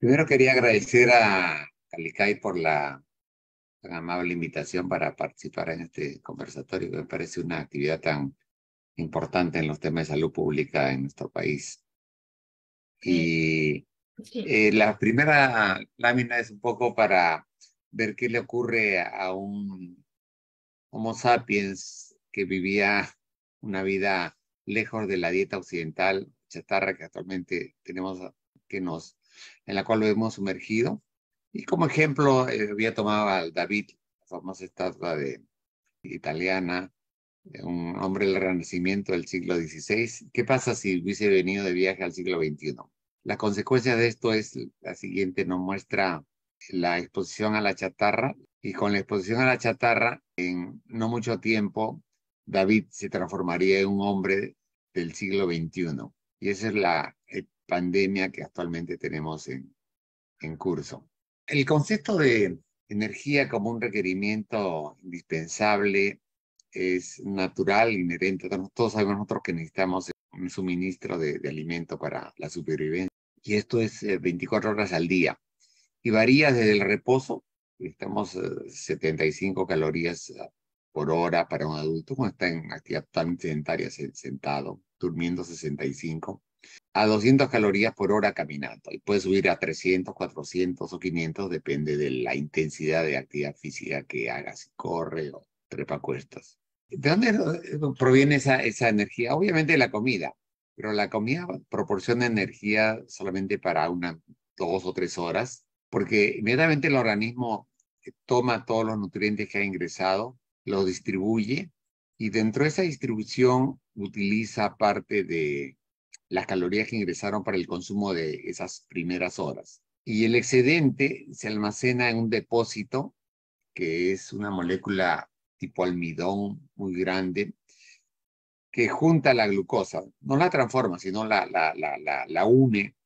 Primero quería agradecer a Qalikay por la tan amable invitación para participar en este conversatorio, que me parece una actividad tan importante en los temas de salud pública en nuestro país. Y la primera lámina es un poco para ver qué le ocurre a un Homo sapiens que vivía una vida lejos de la dieta occidental chatarra que actualmente tenemos, en la cual lo hemos sumergido. Y como ejemplo había tomado al David, la famosa estatua italiana, un hombre del Renacimiento del siglo XVI. ¿Qué pasa si hubiese venido de viaje al siglo XXI? La consecuencia de esto es la siguiente, nos muestra la exposición a la chatarra, y con la exposición a la chatarra, en no mucho tiempo, David se transformaría en un hombre del siglo XXI. Y esa es la pandemia que actualmente tenemos en curso. El concepto de energía como un requerimiento indispensable es natural, inherente. Todos sabemos nosotros que necesitamos un suministro de alimento para la supervivencia. Y esto es 24 horas al día. Y varía desde el reposo. Necesitamos 75 calorías por hora para un adulto cuando está en actividad totalmente sedentaria, sentado, durmiendo 65, a 200 calorías por hora caminando. Y puede subir a 300, 400 o 500, depende de la intensidad de actividad física que hagas, si corre o trepa cuestas. ¿De dónde proviene esa energía? Obviamente de la comida, pero la comida proporciona energía solamente para unas 2 o 3 horas, porque inmediatamente el organismo toma todos los nutrientes que ha ingresado, los distribuye, y dentro de esa distribución utiliza parte de las calorías que ingresaron para el consumo de esas primeras horas. Y el excedente se almacena en un depósito, que es una molécula tipo almidón muy grande, que junta la glucosa, no la transforma, sino la une,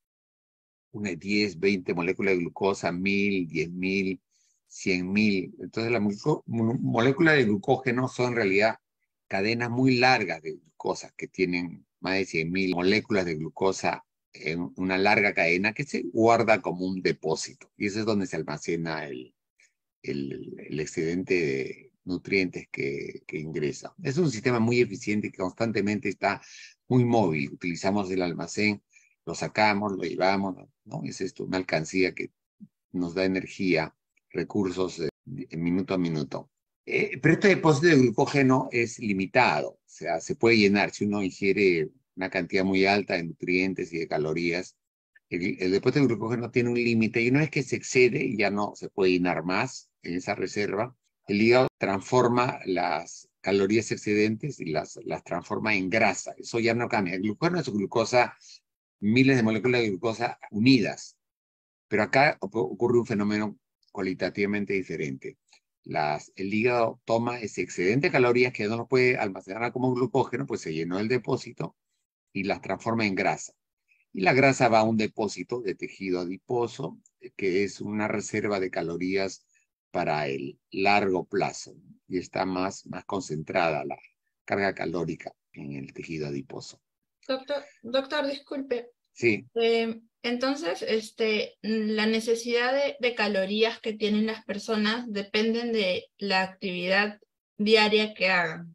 10, 20 moléculas de glucosa, 1000, 10.000, 100.000. Entonces las moléculas de glucógeno son en realidad cadenas muy largas de glucosa, que tienen más de 100.000 moléculas de glucosa en una larga cadena que se guarda como un depósito. Y eso es donde se almacena el excedente de nutrientes que ingresa. Es un sistema muy eficiente que constantemente está muy móvil. Utilizamos el almacén, lo sacamos, lo llevamos, ¿no? Es esto, una alcancía que nos da energía, recursos minuto a minuto. Pero este depósito de glucógeno es limitado, o sea, se puede llenar. Si uno ingiere una cantidad muy alta de nutrientes y de calorías, el depósito de glucógeno tiene un límite, y una vez que se excede y ya no se puede llenar más en esa reserva, el hígado transforma las calorías excedentes y las transforma en grasa. Eso ya no cambia. El glucógeno es glucosa, miles de moléculas de glucosa unidas. Pero acá ocurre un fenómeno cualitativamente diferente. El hígado toma ese excedente de calorías que no lo puede almacenar como glucógeno, pues se llenó el depósito y las transforma en grasa. Y la grasa va a un depósito de tejido adiposo, que es una reserva de calorías para el largo plazo. Y está más concentrada la carga calórica en el tejido adiposo. Doctor, disculpe. Sí. Entonces, la necesidad de calorías que tienen las personas dependen de la actividad diaria que hagan.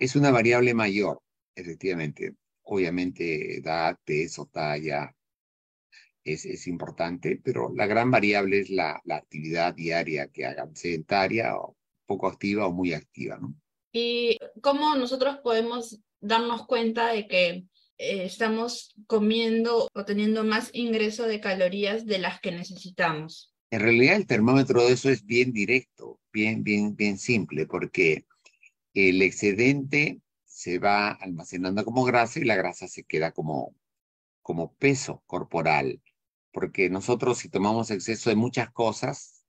Es una variable mayor, efectivamente. Obviamente, edad, peso, talla, es importante, pero la gran variable es la actividad diaria que hagan, sedentaria o poco activa o muy activa, ¿no? ¿Y cómo nosotros podemos darnos cuenta de que estamos comiendo o teniendo más ingreso de calorías de las que necesitamos? En realidad el termómetro de eso es bien directo, bien simple, porque el excedente se va almacenando como grasa y la grasa se queda como peso corporal, porque nosotros si tomamos exceso de muchas cosas,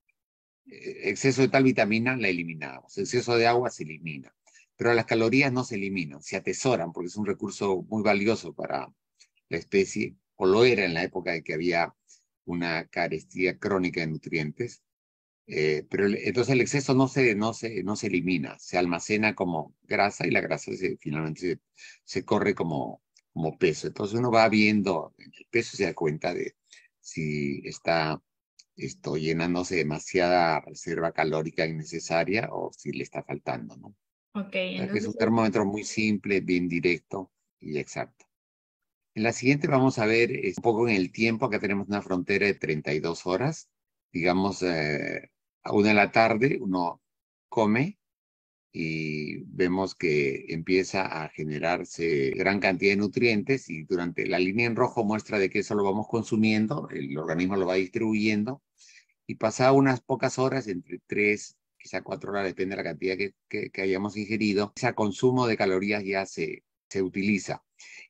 exceso de tal vitamina la eliminamos, exceso de agua se elimina. Pero las calorías no se eliminan, se atesoran porque es un recurso muy valioso para la especie, o lo era en la época de que había una carestía crónica de nutrientes. Pero entonces el exceso no se elimina, se almacena como grasa y la grasa finalmente se corre como peso. Entonces uno va viendo el peso y se da cuenta de si está llenándose demasiada reserva calórica innecesaria o si le está faltando, ¿no? Okay, entonces... Es un termómetro muy simple, bien directo y exacto. En la siguiente vamos a ver un poco en el tiempo. Acá tenemos una frontera de 32 horas. Digamos, a 1 de la tarde uno come y vemos que empieza a generarse gran cantidad de nutrientes, y durante la línea en rojo muestra de que eso lo vamos consumiendo, el organismo lo va distribuyendo, y pasada unas pocas horas, entre 3, quizá 4 horas, depende de la cantidad que hayamos ingerido, ese consumo de calorías ya se utiliza.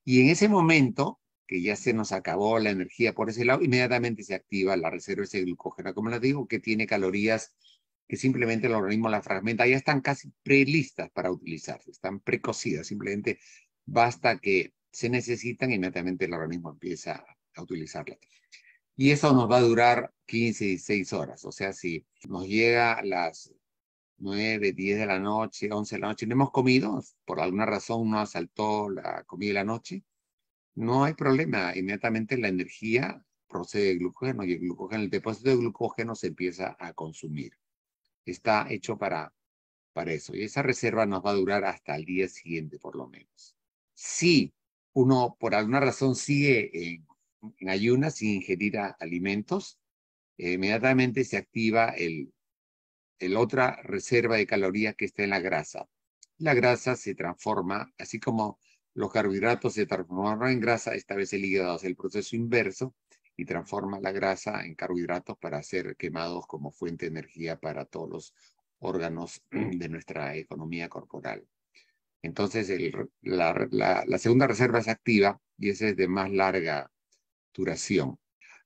Y en ese momento, que ya se nos acabó la energía por ese lado, inmediatamente se activa la reserva de glucógeno, como les digo, que tiene calorías que simplemente el organismo las fragmenta, ya están casi prelistas para utilizarse, están precocidas, simplemente basta que se necesitan, inmediatamente el organismo empieza a utilizarlas. Y eso nos va a durar 15, 16 horas, o sea, si nos llega a las 9, 10 de la noche, 11 de la noche, no hemos comido, por alguna razón no asaltó la comida de la noche, no hay problema, inmediatamente la energía procede de glucógeno, y el glucógeno, el depósito de glucógeno se empieza a consumir. Está hecho para eso. Y esa reserva nos va a durar hasta el día siguiente, por lo menos. Si uno, por alguna razón, sigue en ayunas sin ingerir alimentos, inmediatamente se activa el otra reserva de calorías que está en la grasa. La grasa se transforma, así como los carbohidratos se transformaron en grasa, esta vez el hígado hace el proceso inverso, y transforma la grasa en carbohidratos para ser quemados como fuente de energía para todos los órganos de nuestra economía corporal. Entonces, la segunda reserva es activa, y esa es de más larga duración. O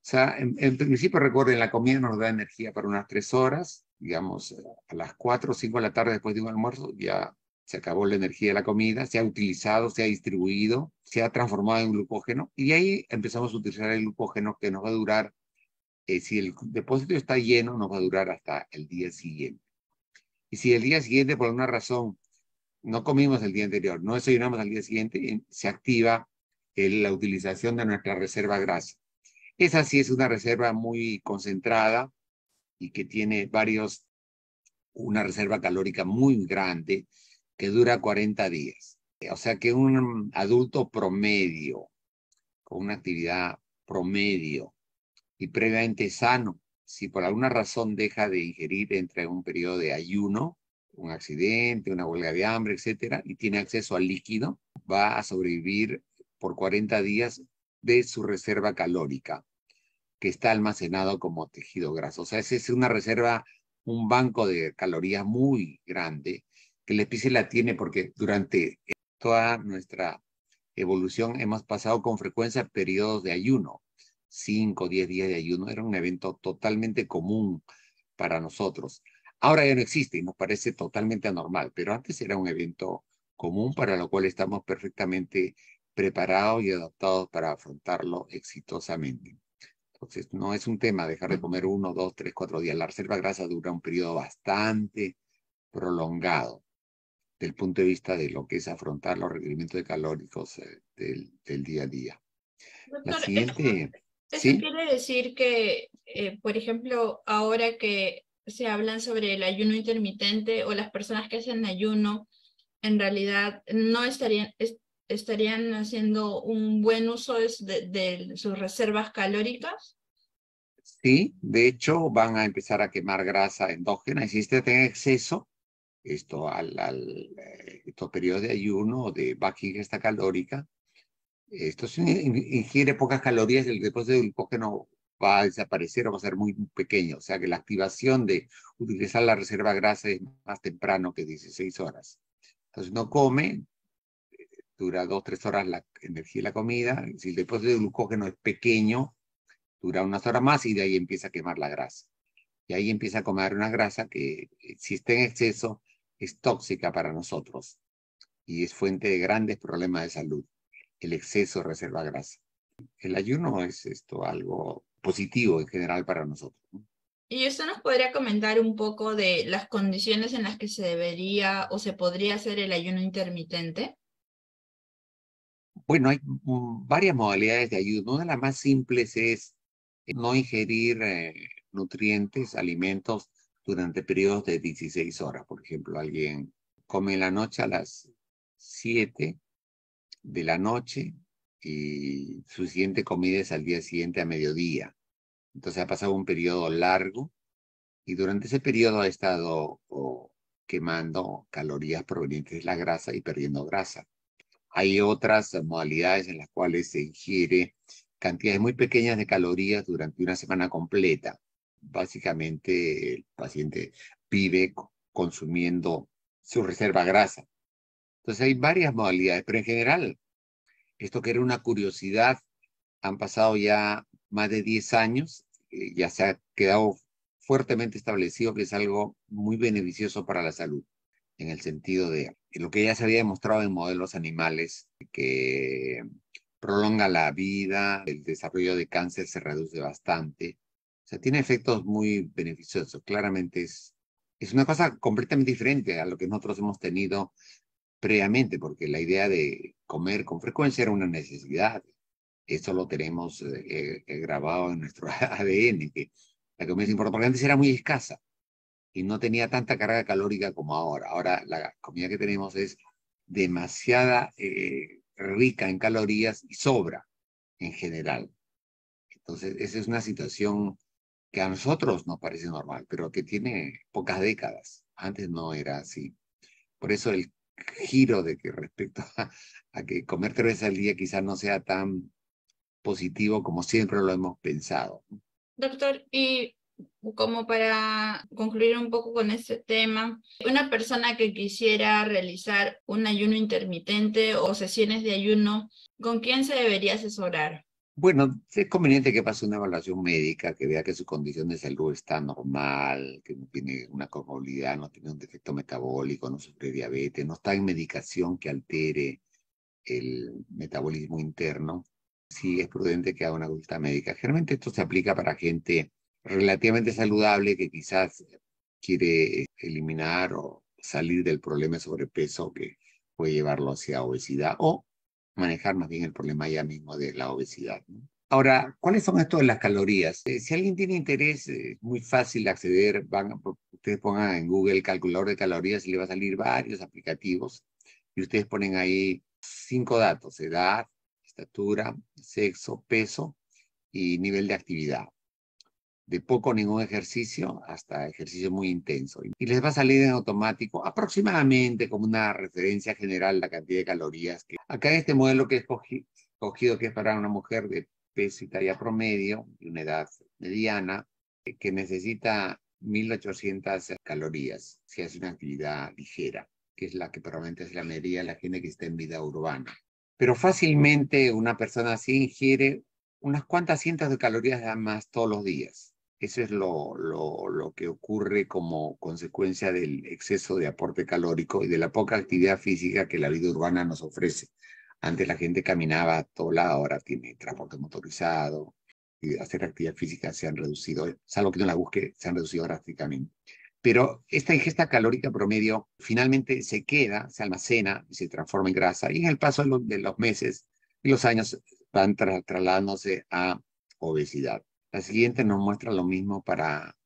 sea, en principio, recuerden, la comida nos da energía para unas 3 horas, digamos, a las 4 o 5 de la tarde después de un almuerzo, ya se acabó la energía de la comida, se ha utilizado, se ha distribuido, se ha transformado en glucógeno, y ahí empezamos a utilizar el glucógeno que nos va a durar, si el depósito está lleno, nos va a durar hasta el día siguiente. Y si el día siguiente, por alguna razón, no comimos el día anterior, no desayunamos al día siguiente, se activa la utilización de nuestra reserva grasa. Esa sí es una reserva muy concentrada y que tiene una reserva calórica muy grande, que dura 40 días. O sea que un adulto promedio, con una actividad promedio y previamente sano, si por alguna razón deja de ingerir, entra en un periodo de ayuno, un accidente, una huelga de hambre, etcétera, y tiene acceso al líquido, va a sobrevivir por 40 días de su reserva calórica, que está almacenado como tejido graso. O sea, esa es una reserva, un banco de calorías muy grande, que la especie la tiene porque durante toda nuestra evolución hemos pasado con frecuencia periodos de ayuno. 5 o 10 días de ayuno era un evento totalmente común para nosotros. Ahora ya no existe y nos parece totalmente anormal, pero antes era un evento común para lo cual estamos perfectamente preparados y adaptados para afrontarlo exitosamente. Entonces no es un tema dejar de comer 1, 2, 3, 4 días. La reserva grasa dura un periodo bastante prolongado del punto de vista de lo que es afrontar los requerimientos calóricos del día a día. Doctor, la siguiente, ¿eso quiere decir que, por ejemplo, ahora que se hablan sobre el ayuno intermitente o las personas que hacen ayuno, en realidad no estarían haciendo un buen uso de sus reservas calóricas? Sí, de hecho van a empezar a quemar grasa endógena, y si este tiene exceso, estos periodos de ayuno, de baja ingesta calórica, esto si ingiere pocas calorías, el depósito de glucógeno va a desaparecer o va a ser muy pequeño. O sea que la activación de utilizar la reserva grasa es más temprano que 16 horas. Entonces no come, dura 2 o 3 horas la energía de la comida. Si el depósito de glucógeno es pequeño, dura unas horas más y de ahí empieza a quemar la grasa. Y ahí empieza a comer una grasa que, si está en exceso, es tóxica para nosotros y es fuente de grandes problemas de salud, el exceso de reserva grasa. El ayuno es algo positivo en general para nosotros, ¿no? ¿Y usted nos podría comentar un poco de las condiciones en las que se debería o se podría hacer el ayuno intermitente? Bueno, hay varias modalidades de ayuno. Una de las más simples es no ingerir nutrientes, alimentos durante periodos de 16 horas. Por ejemplo, alguien come en la noche a las 7 de la noche y su siguiente comida es al día siguiente a mediodía. Entonces ha pasado un periodo largo y durante ese periodo ha estado quemando calorías provenientes de la grasa y perdiendo grasa. Hay otras modalidades en las cuales se ingiere cantidades muy pequeñas de calorías durante una semana completa. Básicamente el paciente vive consumiendo su reserva grasa. Entonces hay varias modalidades, pero en general, esto que era una curiosidad, han pasado ya más de 10 años, ya se ha quedado fuertemente establecido que es algo muy beneficioso para la salud, en el sentido de lo que ya se había demostrado en modelos animales, que prolonga la vida, el desarrollo de cáncer se reduce bastante. O sea, tiene efectos muy beneficiosos. Claramente es una cosa completamente diferente a lo que nosotros hemos tenido previamente, porque la idea de comer con frecuencia era una necesidad. Eso lo tenemos grabado en nuestro ADN, que la comida importante era muy escasa y no tenía tanta carga calórica como ahora. Ahora la comida que tenemos es demasiada rica en calorías y sobra en general. Entonces esa es una situación que a nosotros nos parece normal, pero que tiene pocas décadas. Antes no era así. Por eso el giro de que respecto a que comer 3 veces al día quizás no sea tan positivo como siempre lo hemos pensado. Doctor, y como para concluir un poco con este tema, una persona que quisiera realizar un ayuno intermitente o sesiones de ayuno, ¿con quién se debería asesorar? Bueno, es conveniente que pase una evaluación médica, que vea que su condición de salud está normal, que no tiene una comorbilidad, no tiene un defecto metabólico, no sufre diabetes, no está en medicación que altere el metabolismo interno. Sí es prudente que haga una consulta médica. Generalmente esto se aplica para gente relativamente saludable que quizás quiere eliminar o salir del problema de sobrepeso que puede llevarlo hacia obesidad o manejar más bien el problema ya mismo de la obesidad, ¿no? Ahora, ¿cuáles son estos de las calorías? Si alguien tiene interés, es muy fácil acceder. Ustedes pongan en Google calculador de calorías y le va a salir varios aplicativos y ustedes ponen ahí 5 datos: edad, estatura, sexo, peso y nivel de actividad. De poco o ningún ejercicio hasta ejercicio muy intenso. Y les va a salir en automático aproximadamente como una referencia general la cantidad de calorías. Acá en este modelo que he escogido, que es para una mujer de peso y talla promedio, de una edad mediana, que necesita 1.800 calorías si hace una actividad ligera, que es la que probablemente es la mayoría de la gente que está en vida urbana. Pero fácilmente una persona así ingiere unas cuantas cientos de calorías más todos los días. Eso es lo que ocurre como consecuencia del exceso de aporte calórico y de la poca actividad física que la vida urbana nos ofrece. Antes la gente caminaba a todo lado, ahora tiene transporte motorizado y hacer actividad física se han reducido, salvo que no la busque, se han reducido drásticamente. Pero esta ingesta calórica promedio finalmente se queda, se almacena y se transforma en grasa. Y en el paso de los meses y los años van trasladándose a obesidad. La siguiente nos muestra lo mismo para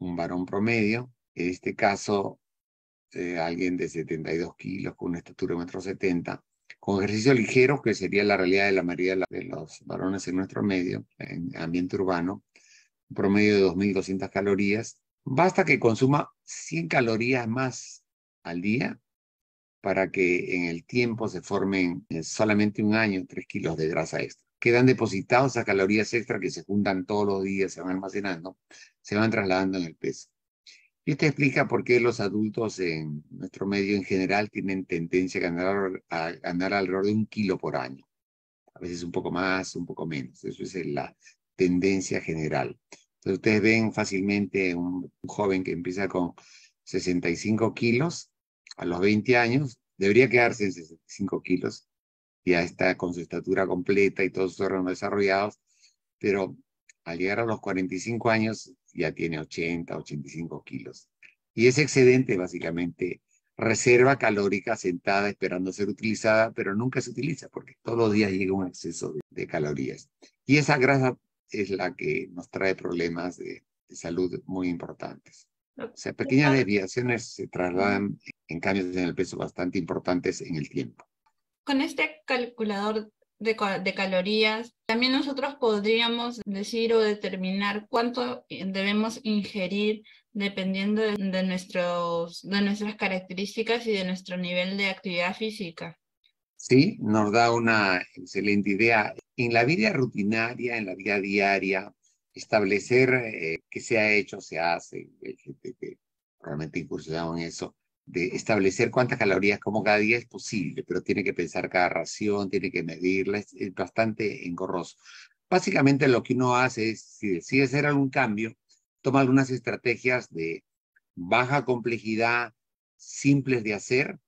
un varón promedio. En este caso, alguien de 72 kilos con una estatura de 1,70 m, con ejercicio ligero, que sería la realidad de la mayoría de los varones en nuestro medio, en ambiente urbano, un promedio de 2.200 calorías. Basta que consuma 100 calorías más al día para que en el tiempo se formen en solamente un año 3 kilos de grasa extra. Quedan depositados esas calorías extra que se juntan todos los días, se van almacenando, se van trasladando en el peso. Y esto explica por qué los adultos en nuestro medio en general tienen tendencia a ganar alrededor de 1 kilo por año. A veces un poco más, un poco menos. Eso es la tendencia general. Entonces ustedes ven fácilmente un joven que empieza con 65 kilos, a los 20 años, debería quedarse en 65 kilos, ya está con su estatura completa y todos sus órganos desarrollados, pero al llegar a los 45 años ya tiene 80, 85 kilos. Y ese excedente básicamente reserva calórica sentada esperando ser utilizada, pero nunca se utiliza porque todos los días llega un exceso de calorías. Y esa grasa es la que nos trae problemas de salud muy importantes. O sea, pequeñas desviaciones se trasladan en cambios en el peso bastante importantes en el tiempo. Con este calculador de calorías, también nosotros podríamos decir o determinar cuánto debemos ingerir dependiendo de nuestras características y de nuestro nivel de actividad física. Sí, nos da una excelente idea. En la vida rutinaria, en la vida diaria, establecer que se ha hecho, se hace, hay gente que realmente incursionado en eso, de establecer cuántas calorías como cada día es posible, pero tiene que pensar cada ración, tiene que medirla, es bastante engorroso. Básicamente lo que uno hace es, si decide hacer algún cambio, toma algunas estrategias de baja complejidad, simples de hacer,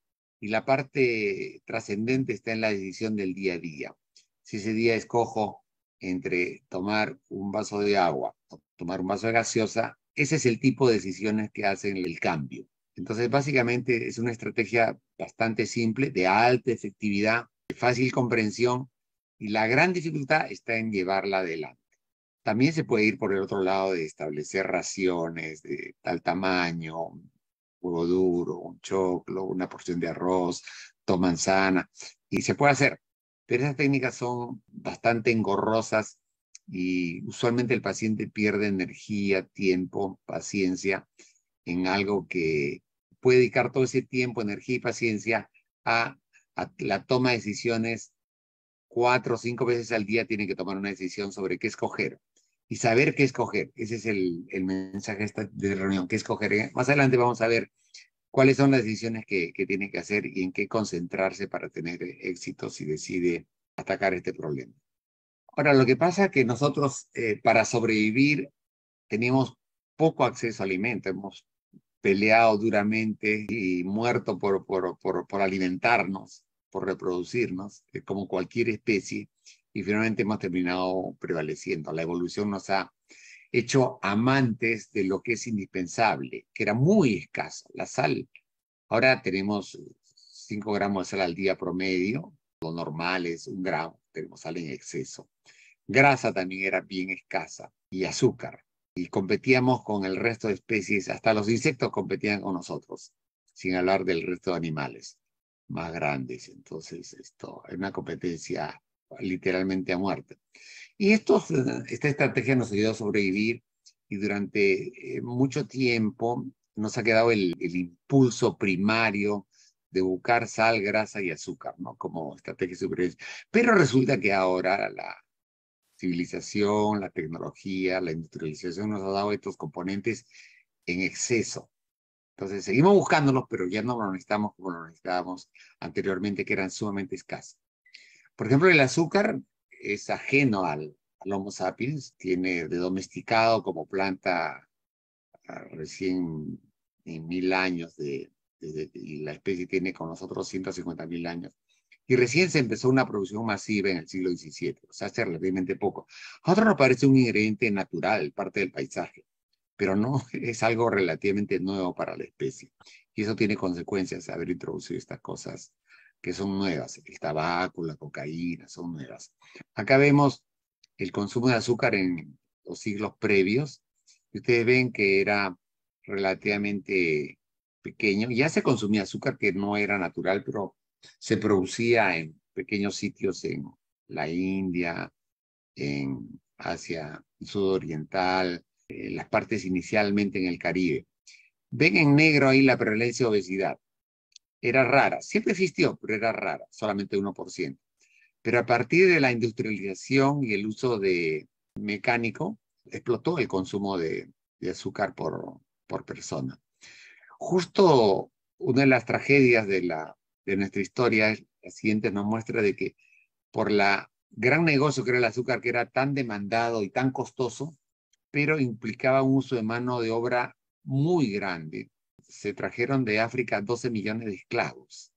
y la parte trascendente está en la decisión del día a día. Si ese día escojo entre tomar un vaso de agua o tomar un vaso de gaseosa, ese es el tipo de decisiones que hacen el cambio. Entonces, básicamente es una estrategia bastante simple, de alta efectividad, de fácil comprensión, y la gran dificultad está en llevarla adelante. También se puede ir por el otro lado de establecer raciones de tal tamaño, un huevo duro, un choclo, una porción de arroz, dos manzanas, y se puede hacer. Pero esas técnicas son bastante engorrosas y usualmente el paciente pierde energía, tiempo, paciencia en algo que puede dedicar todo ese tiempo, energía y paciencia a la toma de decisiones. 4 o 5 veces al día tienen que tomar una decisión sobre qué escoger y saber qué escoger. Ese es el mensaje de la reunión, qué escoger. Más adelante vamos a ver cuáles son las decisiones que tiene que hacer y en qué concentrarse para tener éxito si decide atacar este problema. Ahora, lo que pasa es que nosotros para sobrevivir teníamos poco acceso a alimentos. Hemos peleado duramente y muerto por alimentarnos, por reproducirnos, como cualquier especie, y finalmente hemos terminado prevaleciendo. La evolución nos ha hecho amantes de lo que es indispensable, que era muy escaso, la sal. Ahora tenemos 5 gramos de sal al día promedio, lo normal es 1 gramo, tenemos sal en exceso. Grasa también era bien escasa, y azúcar. Y competíamos con el resto de especies, hasta los insectos competían con nosotros, sin hablar del resto de animales más grandes. Entonces, esto es una competencia literalmente a muerte. Y esta estrategia nos ayudó a sobrevivir y durante mucho tiempo nos ha quedado el impulso primario de buscar sal, grasa y azúcar, ¿no? Como estrategia de supervivencia. Pero resulta que ahora la civilización, la tecnología, la industrialización nos ha dado estos componentes en exceso. Entonces seguimos buscándolos, pero ya no los necesitamos como los necesitábamos anteriormente, que eran sumamente escasos. Por ejemplo, el azúcar es ajeno al Homo sapiens, tiene de domesticado como planta recién en 1000 años, y la especie tiene con nosotros 150.000 años. Y recién se empezó una producción masiva en el siglo XVII, o sea, hace relativamente poco. A nosotros nos parece un ingrediente natural, parte del paisaje, pero no, es algo relativamente nuevo para la especie. Y eso tiene consecuencias, haber introducido estas cosas que son nuevas. El tabaco, la cocaína, son nuevas. Acá vemos el consumo de azúcar en los siglos previos. Y ustedes ven que era relativamente pequeño. Ya se consumía azúcar que no era natural, pero se producía en pequeños sitios en la India, en Asia sudoriental, en las partes inicialmente en el Caribe. Ven en negro ahí la prevalencia de obesidad. Era rara, siempre existió, pero era rara, solamente 1%. Pero a partir de la industrialización y el uso de mecánico, explotó el consumo de azúcar por persona. Justo una de las tragedias de nuestra historia, la siguiente nos muestra de que por la gran negocio que era el azúcar, que era tan demandado y tan costoso, pero implicaba un uso de mano de obra muy grande. Se trajeron de África 12 millones de esclavos.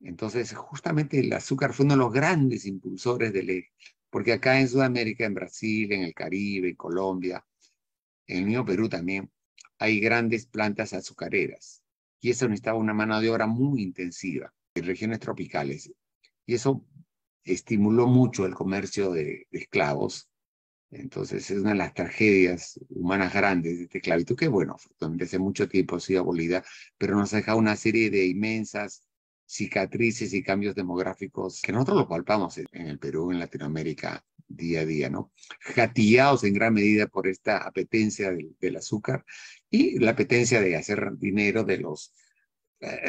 Entonces, justamente el azúcar fue uno de los grandes impulsores del eje, porque acá en Sudamérica, en Brasil, en el Caribe, en Colombia, en el mismo Perú también, hay grandes plantas azucareras. Y eso necesitaba una mano de obra muy intensiva en regiones tropicales. Y eso estimuló mucho el comercio de esclavos Entonces es una de las tragedias humanas grandes de esta esclavitud, que bueno, hace mucho tiempo ha sido abolida, pero nos ha dejado una serie de inmensas cicatrices y cambios demográficos que nosotros lo palpamos en el Perú, en Latinoamérica, día a día, ¿no? Jatillados en gran medida por esta apetencia del azúcar y la apetencia de hacer dinero de los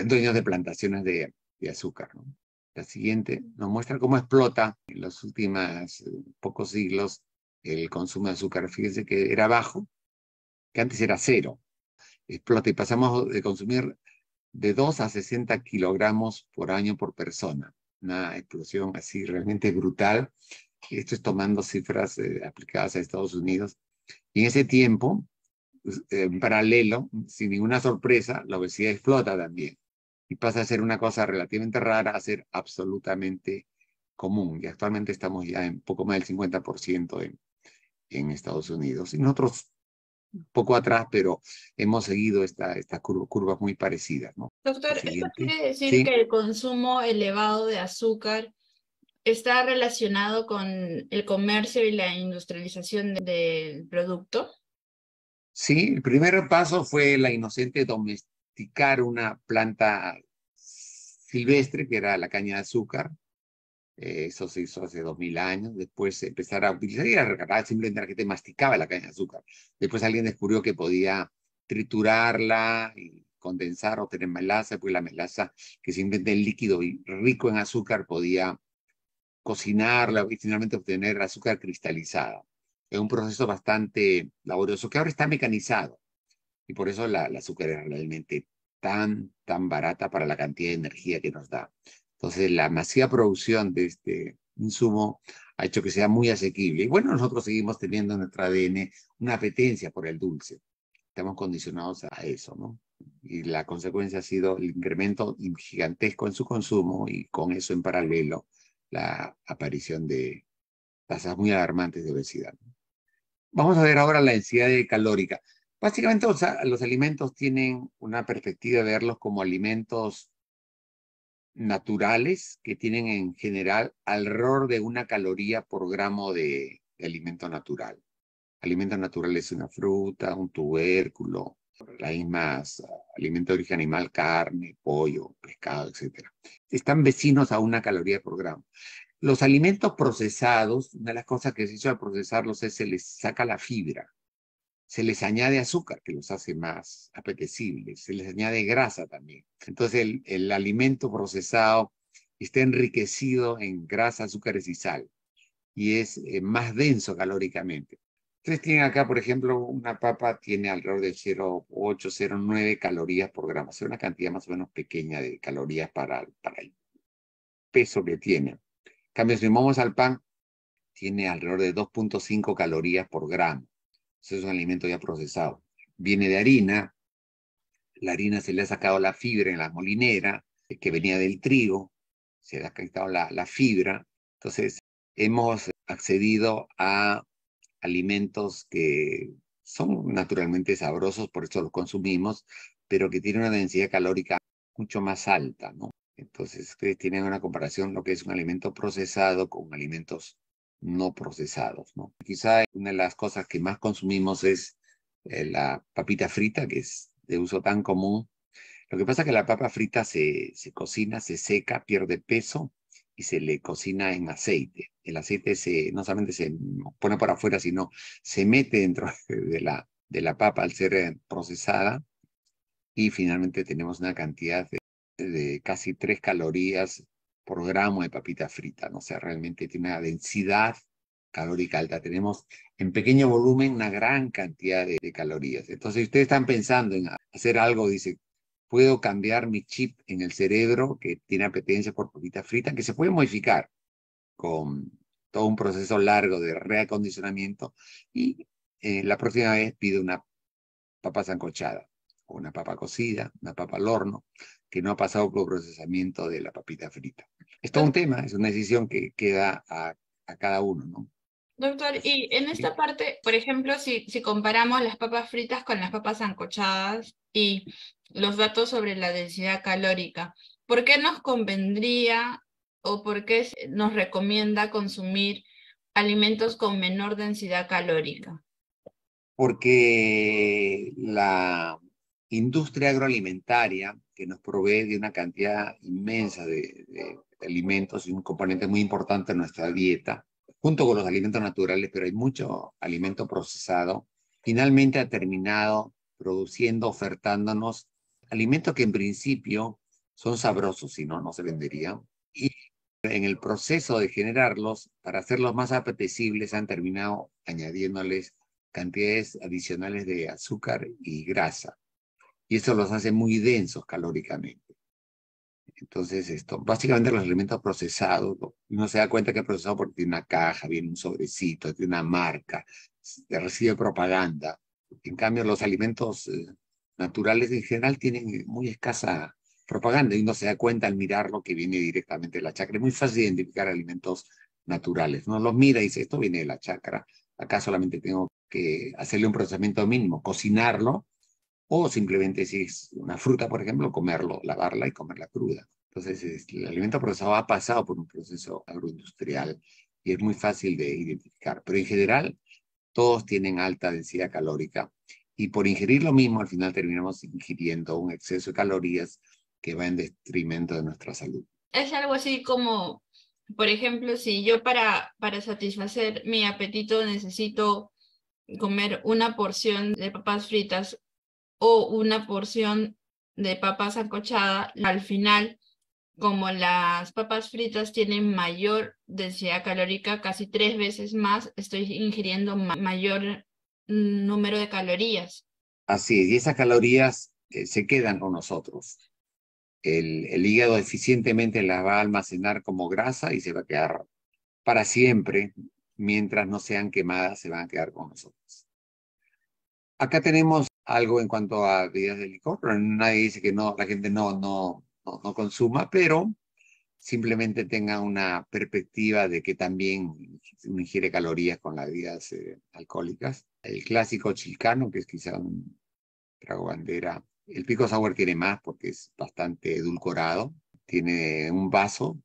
dueños de plantaciones de azúcar, ¿no? La siguiente nos muestra cómo explota en los últimos pocos siglos el consumo de azúcar. Fíjense que era bajo, que antes era cero. Explota y pasamos de consumir de 2 a 60 kilogramos por año por persona. Una explosión así realmente brutal. Esto es tomando cifras aplicadas a Estados Unidos. Y en ese tiempo, en paralelo, sin ninguna sorpresa, la obesidad explota también. Y pasa a ser una cosa relativamente rara a ser absolutamente común. Y actualmente estamos ya en poco más del 50% en Estados Unidos. Y nosotros, poco atrás, pero hemos seguido estas curvas muy parecidas, ¿no? Doctor, ¿esto quiere decir que el consumo elevado de azúcar está relacionado con el comercio y la industrialización del producto? Sí, el primer paso fue la inocente domesticar una planta silvestre, que era la caña de azúcar. Eso se hizo hace 2000 años. Después empezar a utilizar, y era simplemente la gente masticaba la caña de azúcar. Después alguien descubrió que podía triturarla y condensar o tener melaza, pues la melaza, que simplemente el líquido rico en azúcar, podía cocinarla y finalmente obtener azúcar cristalizada. Es un proceso bastante laborioso que ahora está mecanizado, y por eso la azúcar es realmente tan barata para la cantidad de energía que nos da. Entonces, la masiva producción de este insumo ha hecho que sea muy asequible. Y bueno, nosotros seguimos teniendo en nuestro ADN una apetencia por el dulce. Estamos condicionados a eso, ¿no? Y la consecuencia ha sido el incremento gigantesco en su consumo, y con eso en paralelo la aparición de tasas muy alarmantes de obesidad. Vamos a ver ahora la densidad calórica. Básicamente, o sea, los alimentos tienen una perspectiva de verlos como alimentos naturales, que tienen en general alrededor de 1 caloría por gramo de alimento natural. Alimento natural es una fruta, un tubérculo, las mismas alimentos de origen animal, carne, pollo, pescado, etc. Están vecinos a 1 caloría por gramo. Los alimentos procesados, una de las cosas que se hizo al procesarlos es se les saca la fibra, se les añade azúcar, que los hace más apetecibles, se les añade grasa también. Entonces el alimento procesado está enriquecido en grasa, azúcares y sal, y es más denso calóricamente. Ustedes tienen acá, por ejemplo, una papa tiene alrededor de 0,8, 0,9 calorías por gramo. Es una cantidad más o menos pequeña de calorías para el peso que tiene. En cambio, si vamos al pan, tiene alrededor de 2,5 calorías por gramo. Eso es un alimento ya procesado. Viene de harina. La harina se le ha sacado la fibra en la molinera, que venía del trigo. Se le ha quitado la fibra. Entonces, hemos accedido a alimentos que son naturalmente sabrosos, por eso los consumimos, pero que tienen una densidad calórica mucho más alta, ¿no? Entonces, ustedes tienen una comparación lo que es un alimento procesado con alimentos no procesados, ¿no? Quizá una de las cosas que más consumimos es la papita frita, que es de uso tan común. Lo que pasa es que la papa frita se cocina, se seca, pierde peso y se le cocina en aceite. El aceite no solamente se pone por afuera, sino se mete dentro de la papa al ser procesada, y finalmente tenemos una cantidad de casi 3 calorías por gramo de papita frita, ¿no? O sea, realmente tiene una densidad calórica alta. Tenemos en pequeño volumen una gran cantidad de calorías. Entonces, si ustedes están pensando en hacer algo, dice, puedo cambiar mi chip en el cerebro que tiene apetencia por papita frita, que se puede modificar con todo un proceso largo de reacondicionamiento, y la próxima vez pido una papa sancochada, o una papa cocida, una papa al horno, que no ha pasado por procesamiento de la papita frita. Es todo un tema, es una decisión que queda a cada uno, ¿no? Doctor, y en esta parte, por ejemplo, si comparamos las papas fritas con las papas sancochadas y los datos sobre la densidad calórica, ¿por qué nos convendría o por qué nos recomienda consumir alimentos con menor densidad calórica? Porque la industria agroalimentaria, que nos provee de una cantidad inmensa de alimentos y un componente muy importante de nuestra dieta, junto con los alimentos naturales, pero hay mucho alimento procesado, finalmente ha terminado produciendo, ofertándonos alimentos que en principio son sabrosos, si no, no se venderían. Y en el proceso de generarlos, para hacerlos más apetecibles, han terminado añadiéndoles cantidades adicionales de azúcar y grasa. Y eso los hace muy densos calóricamente. Entonces, esto, básicamente los alimentos procesados, uno se da cuenta que es procesado porque tiene una caja, viene un sobrecito, tiene una marca, recibe propaganda. En cambio, los alimentos naturales en general tienen muy escasa propaganda y uno se da cuenta al mirar lo que viene directamente de la chacra. Es muy fácil identificar alimentos naturales. Uno los mira y dice, esto viene de la chacra. Acá solamente tengo que hacerle un procesamiento mínimo, cocinarlo, o simplemente si es una fruta, por ejemplo, comerlo, lavarla y comerla cruda. Entonces, el alimento procesado ha pasado por un proceso agroindustrial y es muy fácil de identificar. Pero en general, todos tienen alta densidad calórica. Y por ingerir lo mismo, al final terminamos ingiriendo un exceso de calorías que va en detrimento de nuestra salud. Es algo así como, por ejemplo, si yo para satisfacer mi apetito necesito comer una porción de papas fritas o una porción de papa sancochada, al final, como las papas fritas tienen mayor densidad calórica, casi 3 veces más, estoy ingiriendo mayor número de calorías. Así es, y esas calorías se quedan con nosotros. El hígado eficientemente las va a almacenar como grasa y se va a quedar para siempre, mientras no sean quemadas, se van a quedar con nosotros. Acá tenemos algo en cuanto a bebidas de licor, pero nadie dice que no, la gente no consuma, pero simplemente tenga una perspectiva de que también ingiere calorías con las bebidas alcohólicas. El clásico chilcano, que es quizá un trago bandera. El pico sour tiene más porque es bastante edulcorado. Tiene un vaso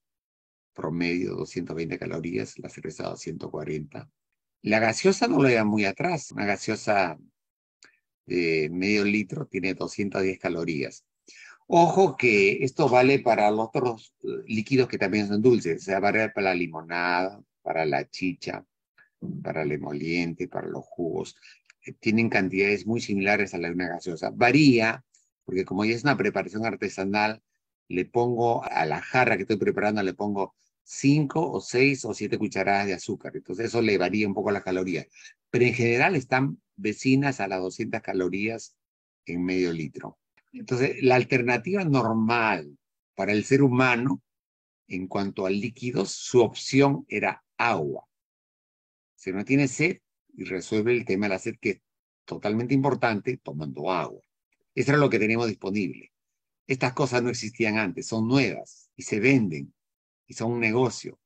promedio 220 calorías, la cerveza 240. La gaseosa no lo lleva muy atrás, una gaseosa de medio litro tiene 210 calorías. Ojo que esto vale para los otros líquidos que también son dulces, o sea, vale para la limonada, para la chicha, para el emoliente, para los jugos. Tienen cantidades muy similares a la de una gaseosa. Varía, porque como ya es una preparación artesanal, le pongo a la jarra que estoy preparando, le pongo 5 o 6 o 7 cucharadas de azúcar. Entonces eso le varía un poco las calorías. Pero en general están vecinas a las 200 calorías en medio litro. Entonces, la alternativa normal para el ser humano, en cuanto a líquidos, su opción era agua. Si no tiene sed, y resuelve el tema de la sed, que es totalmente importante, tomando agua. Eso era lo que teníamos disponible. Estas cosas no existían antes, son nuevas, y se venden, y son un negocio,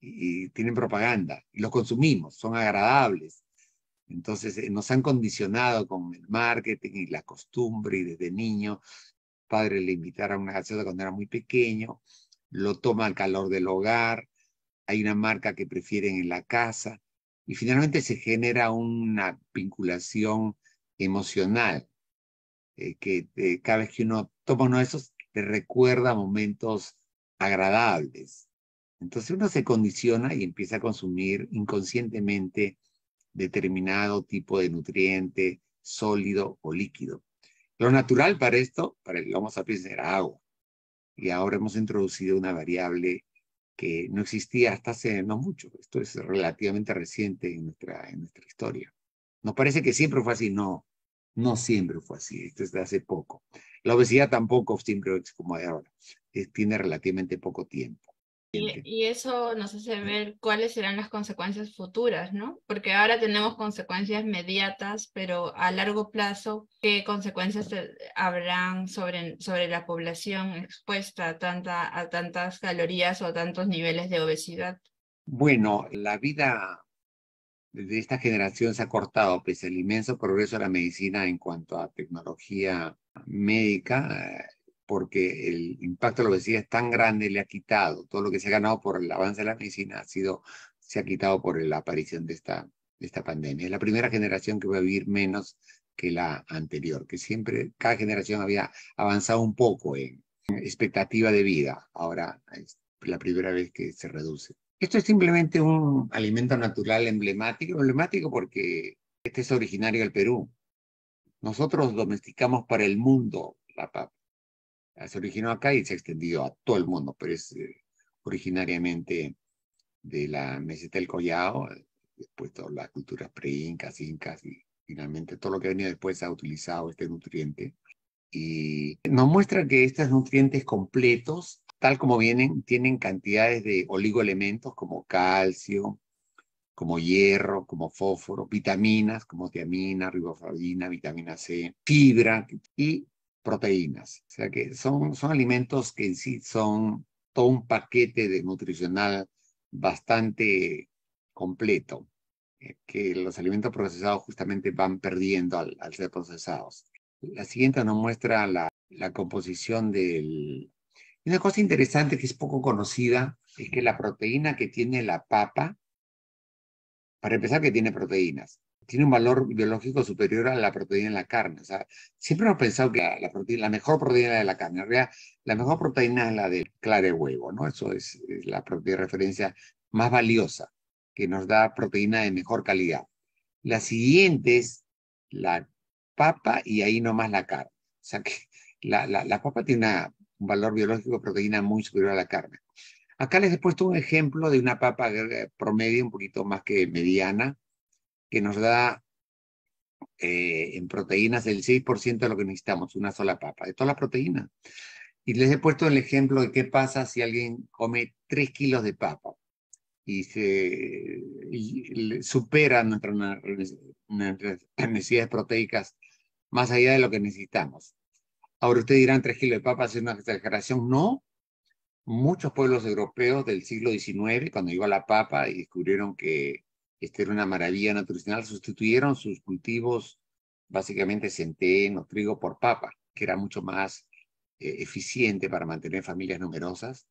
y tienen propaganda, y los consumimos, son agradables. Entonces nos han condicionado con el marketing y la costumbre, y desde niño, padre le invitaron a una gaseosa cuando era muy pequeño, lo toma al calor del hogar, hay una marca que prefieren en la casa, y finalmente se genera una vinculación emocional, que cada vez que uno toma uno de esos, te recuerda momentos agradables. Entonces uno se condiciona y empieza a consumir inconscientemente determinado tipo de nutriente, sólido o líquido. Lo natural para esto, para el Homo sapiens, era agua. Y ahora hemos introducido una variable que no existía hasta hace no mucho. Esto es relativamente reciente en nuestra historia. Nos parece que siempre fue así. No, no siempre fue así. Esto es de hace poco. La obesidad tampoco siempre es como de ahora. Tiene relativamente poco tiempo. Y eso nos hace ver cuáles serán las consecuencias futuras, ¿no? Porque ahora tenemos consecuencias inmediatas, pero a largo plazo, ¿qué consecuencias habrán sobre la población expuesta a tantas calorías o a tantos niveles de obesidad? Bueno, la vida de esta generación se ha cortado, pese al inmenso progreso de la medicina en cuanto a tecnología médica, porque el impacto de la obesidad es tan grande, le ha quitado. Todo lo que se ha ganado por el avance de la medicina ha sido se ha quitado por la aparición de esta pandemia. Es la primera generación que va a vivir menos que la anterior, que siempre, cada generación había avanzado un poco en expectativa de vida. Ahora es la primera vez que se reduce. Esto es simplemente un alimento natural emblemático porque este es originario del Perú. Nosotros domesticamos para el mundo la papa. Se originó acá y se ha extendido a todo el mundo, pero es originariamente de la meseta del Callao, después todas las culturas pre-incas, incas, y finalmente todo lo que ha venido después ha utilizado este nutriente. Y nos muestra que estos nutrientes completos, tal como vienen, tienen cantidades de oligoelementos como calcio, como hierro, como fósforo, vitaminas como tiamina, riboflavina, vitamina C, fibra y proteínas. O sea que son alimentos que en sí son todo un paquete de nutricional bastante completo, que los alimentos procesados justamente van perdiendo al ser procesados. La siguiente nos muestra la composición del... Una cosa interesante que es poco conocida es que la proteína que tiene la papa, para empezar que tiene proteínas, tiene un valor biológico superior a la proteína en la carne. O sea, siempre hemos pensado que la mejor proteína es de la carne. En realidad, la mejor proteína es la del clara de huevo, ¿no? Eso es la proteína de referencia más valiosa, que nos da proteína de mejor calidad. La siguiente es la papa y ahí nomás la carne. O sea, que la papa tiene un valor biológico de proteína muy superior a la carne. Acá les he puesto un ejemplo de una papa promedio, un poquito más que mediana, que nos da en proteínas el 6% de lo que necesitamos, una sola papa, de todas las proteínas. Y les he puesto el ejemplo de qué pasa si alguien come 3 kilos de papa y supera nuestras necesidades proteicas más allá de lo que necesitamos. Ahora ustedes dirán, 3 kilos de papa es una exageración. No, muchos pueblos europeos del siglo XIX, cuando llegó la papa y descubrieron que esta era una maravilla nutricional, sustituyeron sus cultivos, básicamente centeno, trigo, por papa, que era mucho más eficiente para mantener familias numerosas.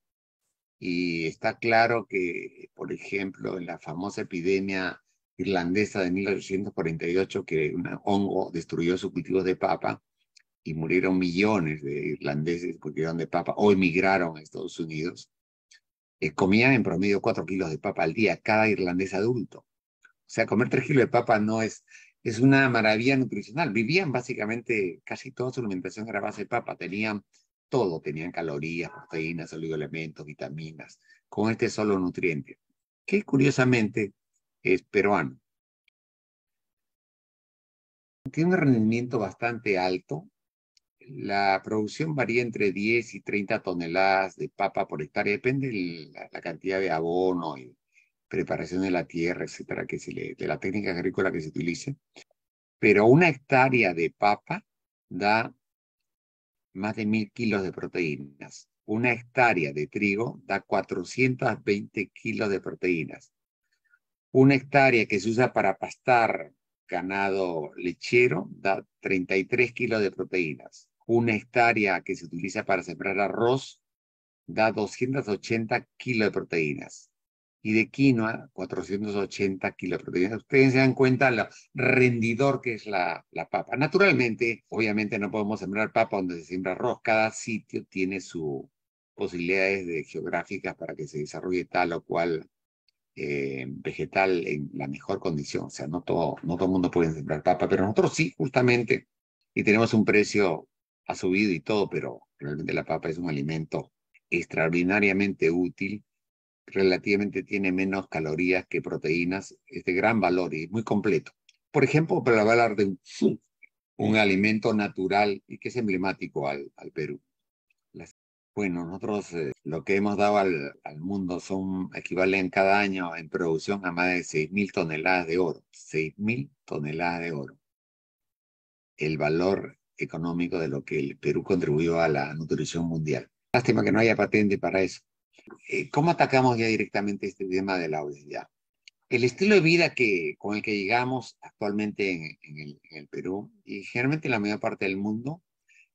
Y está claro que, por ejemplo, en la famosa epidemia irlandesa de 1848, que un hongo destruyó sus cultivos de papa y murieron millones de irlandeses porque eran de papa o emigraron a Estados Unidos, comían en promedio 4 kilos de papa al día cada irlandés adulto. O sea, comer 3 kilos de papa no es una maravilla nutricional. Vivían básicamente, casi toda su alimentación era base de papa. Tenían todo, tenían calorías, proteínas, oligoelementos, vitaminas, con este solo nutriente, que curiosamente es peruano. Tiene un rendimiento bastante alto. La producción varía entre 10 y 30 toneladas de papa por hectárea. Depende de la cantidad de abono y preparación de la tierra, etcétera, de la técnica agrícola que se utilice. Pero una hectárea de papa da más de 1000 kilos de proteínas. Una hectárea de trigo da 420 kilos de proteínas. Una hectárea que se usa para pastar ganado lechero da 33 kilos de proteínas. Una hectárea que se utiliza para sembrar arroz da 280 kilos de proteínas. Y de quinoa, 480 kilos de proteínas. Ustedes se dan cuenta lo rendidor que es la papa. Naturalmente, obviamente no podemos sembrar papa donde se siembra arroz. Cada sitio tiene sus posibilidades geográficas para que se desarrolle tal o cual vegetal en la mejor condición. O sea, no todo el mundo puede sembrar papa, pero nosotros sí, justamente. Y tenemos un precio, ha subido y todo, pero realmente la papa es un alimento extraordinariamente útil. Relativamente tiene menos calorías que proteínas, es de gran valor y muy completo. Por ejemplo, para hablar de un alimento natural y que es emblemático al Perú. Bueno, nosotros lo que hemos dado al mundo equivalen cada año en producción a más de 6.000 toneladas de oro. 6.000 toneladas de oro. El valor económico de lo que el Perú contribuyó a la nutrición mundial. Lástima que no haya patente para eso. ¿Cómo atacamos ya directamente este tema de la obesidad? El estilo de vida con el que llegamos actualmente en el Perú y generalmente en la mayor parte del mundo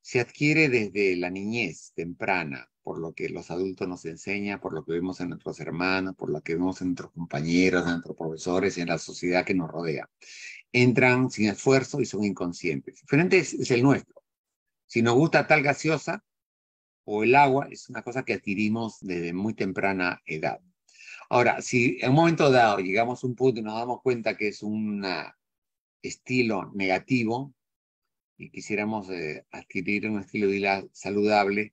se adquiere desde la niñez temprana, por lo que los adultos nos enseñan, por lo que vemos en nuestros hermanos, por lo que vemos en nuestros compañeros, en nuestros profesores, en la sociedad que nos rodea. Entran sin esfuerzo y son inconscientes. Diferente es el nuestro. Si nos gusta tal gaseosa o el agua, es una cosa que adquirimos desde muy temprana edad. Ahora, si en un momento dado llegamos a un punto y nos damos cuenta que es un estilo negativo y quisiéramos adquirir un estilo de vida saludable,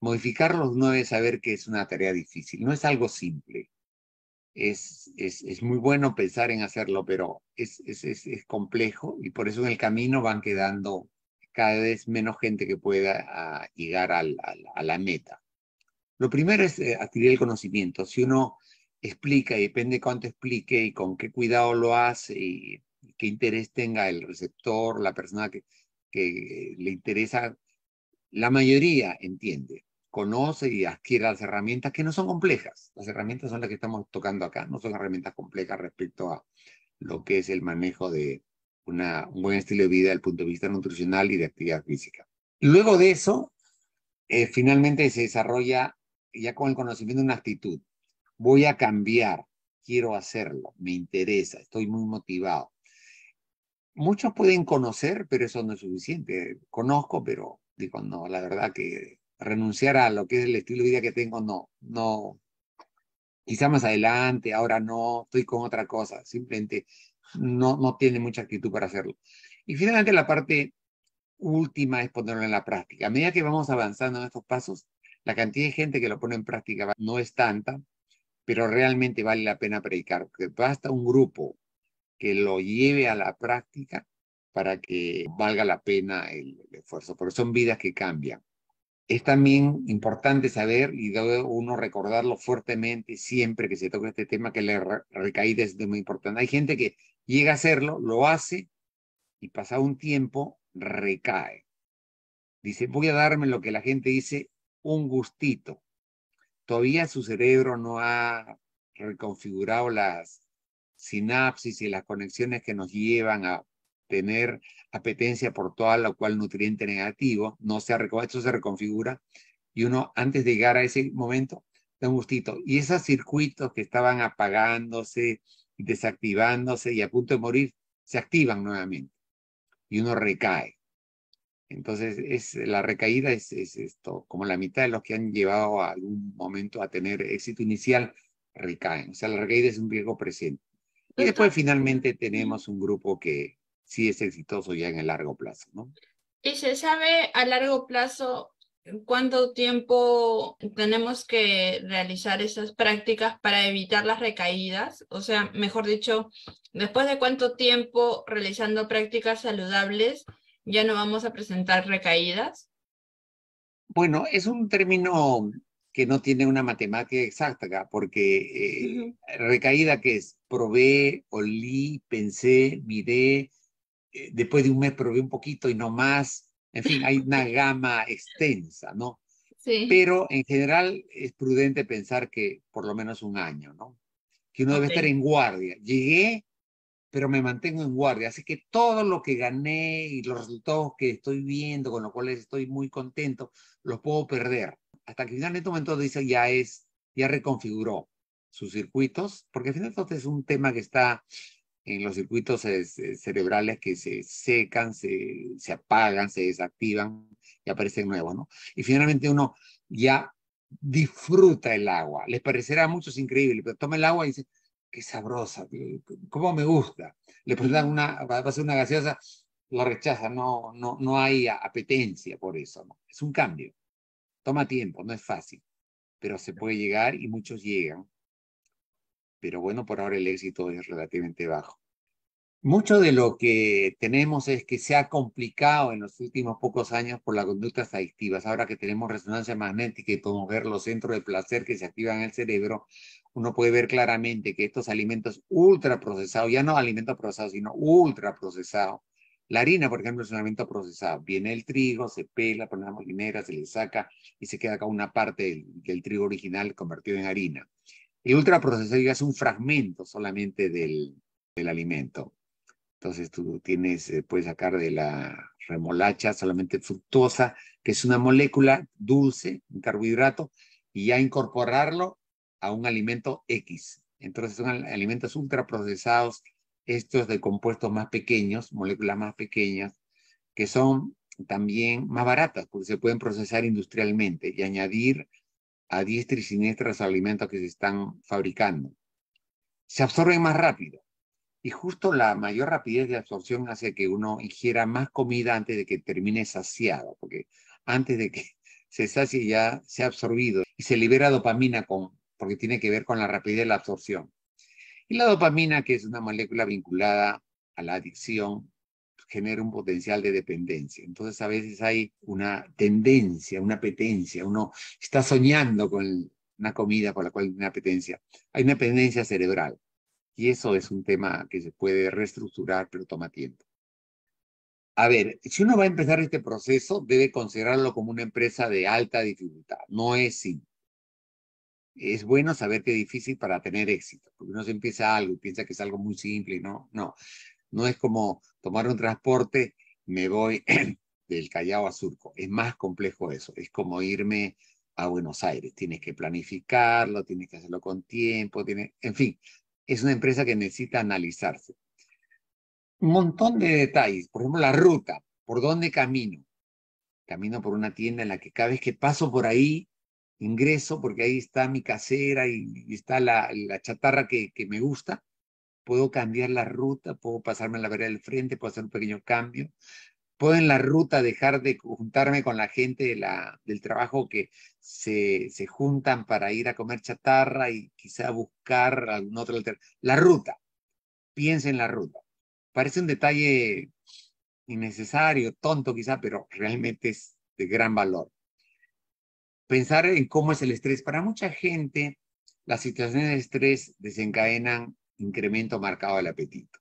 modificarlos no es saber que es una tarea difícil, no es algo simple. Es muy bueno pensar en hacerlo, pero es complejo y por eso en el camino van quedando cada vez menos gente que pueda llegar a la meta. Lo primero es adquirir el conocimiento. Si uno explica, y depende de cuánto explique y con qué cuidado lo hace y qué interés tenga el receptor, la persona que le interesa, la mayoría entiende, conoce y adquiere las herramientas que no son complejas. Las herramientas son las que estamos tocando acá, no son herramientas complejas respecto a lo que es el manejo de un buen estilo de vida desde el punto de vista nutricional y de actividad física. Luego de eso, finalmente se desarrolla ya con el conocimiento una actitud. Voy a cambiar, quiero hacerlo, me interesa, estoy muy motivado. Muchos pueden conocer, pero eso no es suficiente. Conozco, pero digo, no, la verdad que renunciar a lo que es el estilo de vida que tengo, no. Quizá más adelante, ahora no, estoy con otra cosa. Simplemente no tiene mucha actitud para hacerlo. Y finalmente la parte última es ponerlo en la práctica. A medida que vamos avanzando en estos pasos, la cantidad de gente que lo pone en práctica no es tanta, pero realmente vale la pena predicar, porque basta un grupo que lo lleve a la práctica para que valga la pena el esfuerzo, porque son vidas que cambian. Es también importante saber, y debe uno recordarlo fuertemente siempre que se toque este tema, que la recaída es muy importante. Hay gente que llega a hacerlo, lo hace, y pasado un tiempo recae. Dice, voy a darme lo que la gente dice, un gustito. Todavía su cerebro no ha reconfigurado las sinapsis y las conexiones que nos llevan a tener apetencia por toda la cual nutriente negativo, no se ha, esto se reconfigura, y uno antes de llegar a ese momento, da un gustito. Y esos circuitos que estaban apagándose, desactivándose y a punto de morir, se activan nuevamente. Y uno recae. Entonces, la recaída es esto, como la mitad de los que han llevado a algún momento a tener éxito inicial, recaen. O sea, la recaída es un riesgo presente. Y después finalmente tenemos un grupo que sí es exitoso ya en el largo plazo, ¿no? ¿Y se sabe a largo plazo cuánto tiempo tenemos que realizar esas prácticas para evitar las recaídas? O sea, mejor dicho, después de cuánto tiempo realizando prácticas saludables ya no vamos a presentar recaídas. Bueno, es un término que no tiene una matemática exacta, porque recaída que es probé, olí, pensé, miré, después de un mes probé un poquito y no más, en fin, hay una gama extensa, ¿no? Sí. Pero en general es prudente pensar que por lo menos un año, ¿no? Que uno debe estar en guardia. Llegué, pero me mantengo en guardia, así que todo lo que gané y los resultados que estoy viendo, con los cuales estoy muy contento, los puedo perder. Hasta que finalmente un momento dice, ya reconfiguró sus circuitos, porque al final entonces es un tema que está en los circuitos cerebrales que se secan, se apagan, se desactivan y aparecen nuevos, ¿no? Y finalmente uno ya disfruta el agua. Les parecerá a muchos increíble, pero toma el agua y dice, qué sabrosa, cómo me gusta. Le presentan va a ser una gaseosa, lo rechaza, no hay apetencia por eso, ¿no? Es un cambio. Toma tiempo, no es fácil, pero se puede llegar y muchos llegan. Pero bueno, por ahora el éxito es relativamente bajo. Mucho de lo que tenemos es que se ha complicado en los últimos pocos años por las conductas adictivas. Ahora que tenemos resonancia magnética y podemos ver los centros de placer que se activan en el cerebro, uno puede ver claramente que estos alimentos ultraprocesados, ya no alimentos procesados, sino ultraprocesados. La harina, por ejemplo, es un alimento procesado. Viene el trigo, se pela, pone una molinera, se le saca y se queda acá una parte del trigo original convertido en harina. El ultraprocesado es un fragmento solamente del alimento. Entonces tú tienes, puedes sacar de la remolacha solamente fructosa, que es una molécula dulce, un carbohidrato, y ya incorporarlo a un alimento X. Entonces son alimentos ultraprocesados, estos de compuestos más pequeños, moléculas más pequeñas, que son también más baratas, porque se pueden procesar industrialmente y añadir a diestra y siniestra los alimentos que se están fabricando. Se absorben más rápido. Y justo la mayor rapidez de absorción hace que uno ingiera más comida antes de que termine saciado, porque antes de que se sacie ya se ha absorbido y se libera dopamina porque tiene que ver con la rapidez de la absorción. Y la dopamina, que es una molécula vinculada a la adicción, genera un potencial de dependencia. Entonces a veces hay una tendencia, una apetencia, uno está soñando con una comida por la cual hay una apetencia cerebral. Y eso es un tema que se puede reestructurar, pero toma tiempo. A ver, si uno va a empezar este proceso, debe considerarlo como una empresa de alta dificultad. No es simple. Es bueno saber que es difícil para tener éxito. Porque uno se empieza algo y piensa que es algo muy simple. Y no es como tomar un transporte, me voy del Callao a Surco. Es más complejo eso. Es como irme a Buenos Aires. Tienes que planificarlo, tienes que hacerlo con tiempo, en fin. Es una empresa que necesita analizarse. Un montón de detalles. Por ejemplo, la ruta. ¿Por dónde camino? Camino por una tienda en la que cada vez que paso por ahí, ingreso, porque ahí está mi casera y está la chatarra que me gusta. Puedo cambiar la ruta, puedo pasarme a la vereda del frente, puedo hacer un pequeño cambio. Puedo en la ruta dejar de juntarme con la gente del trabajo que se juntan para ir a comer chatarra y quizá buscar algún otro alternativa. La ruta. Piensa en la ruta. Parece un detalle innecesario, tonto quizá, pero realmente es de gran valor. Pensar en cómo es el estrés. Para mucha gente, las situaciones de estrés desencadenan incremento marcado del apetito.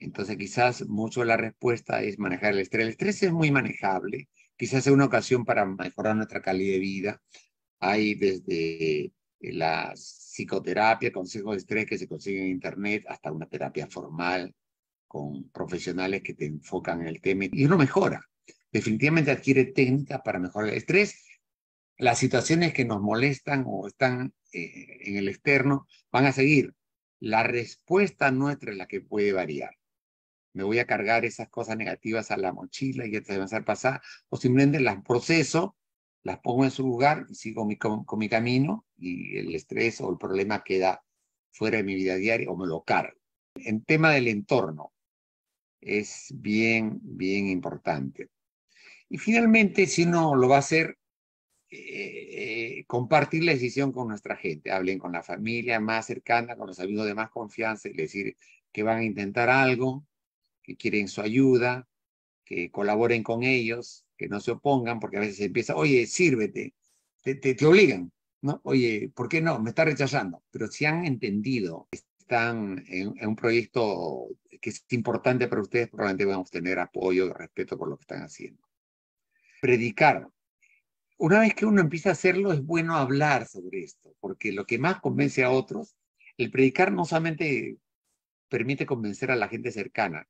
Entonces quizás mucho la respuesta es manejar el estrés. El estrés es muy manejable, quizás es una ocasión para mejorar nuestra calidad de vida. Hay desde la psicoterapia, consejos de estrés que se consiguen en internet, hasta una terapia formal con profesionales que te enfocan en el tema. Y uno mejora, definitivamente adquiere técnicas para mejorar el estrés. Las situaciones que nos molestan o están en el externo van a seguir. La respuesta nuestra es la que puede variar. Me voy a cargar esas cosas negativas a la mochila y estas van a ser pasadas, o simplemente las proceso, las pongo en su lugar y sigo con mi camino, y el estrés o el problema queda fuera de mi vida diaria o me lo cargo. El tema del entorno es bien, bien importante. Y finalmente, si uno lo va a hacer, compartir la decisión con nuestra gente. Hablen con la familia más cercana, con los amigos de más confianza, y decir que van a intentar algo, que quieren su ayuda, que colaboren con ellos, que no se opongan, porque a veces empieza, oye, sírvete, te obligan, ¿no? Oye, ¿por qué no? Me está rechazando. Pero si han entendido, están en un proyecto que es importante para ustedes, probablemente van a obtener apoyo y respeto por lo que están haciendo. Predicar. Una vez que uno empieza a hacerlo, es bueno hablar sobre esto, porque lo que más convence a otros, el predicar no solamente permite convencer a la gente cercana,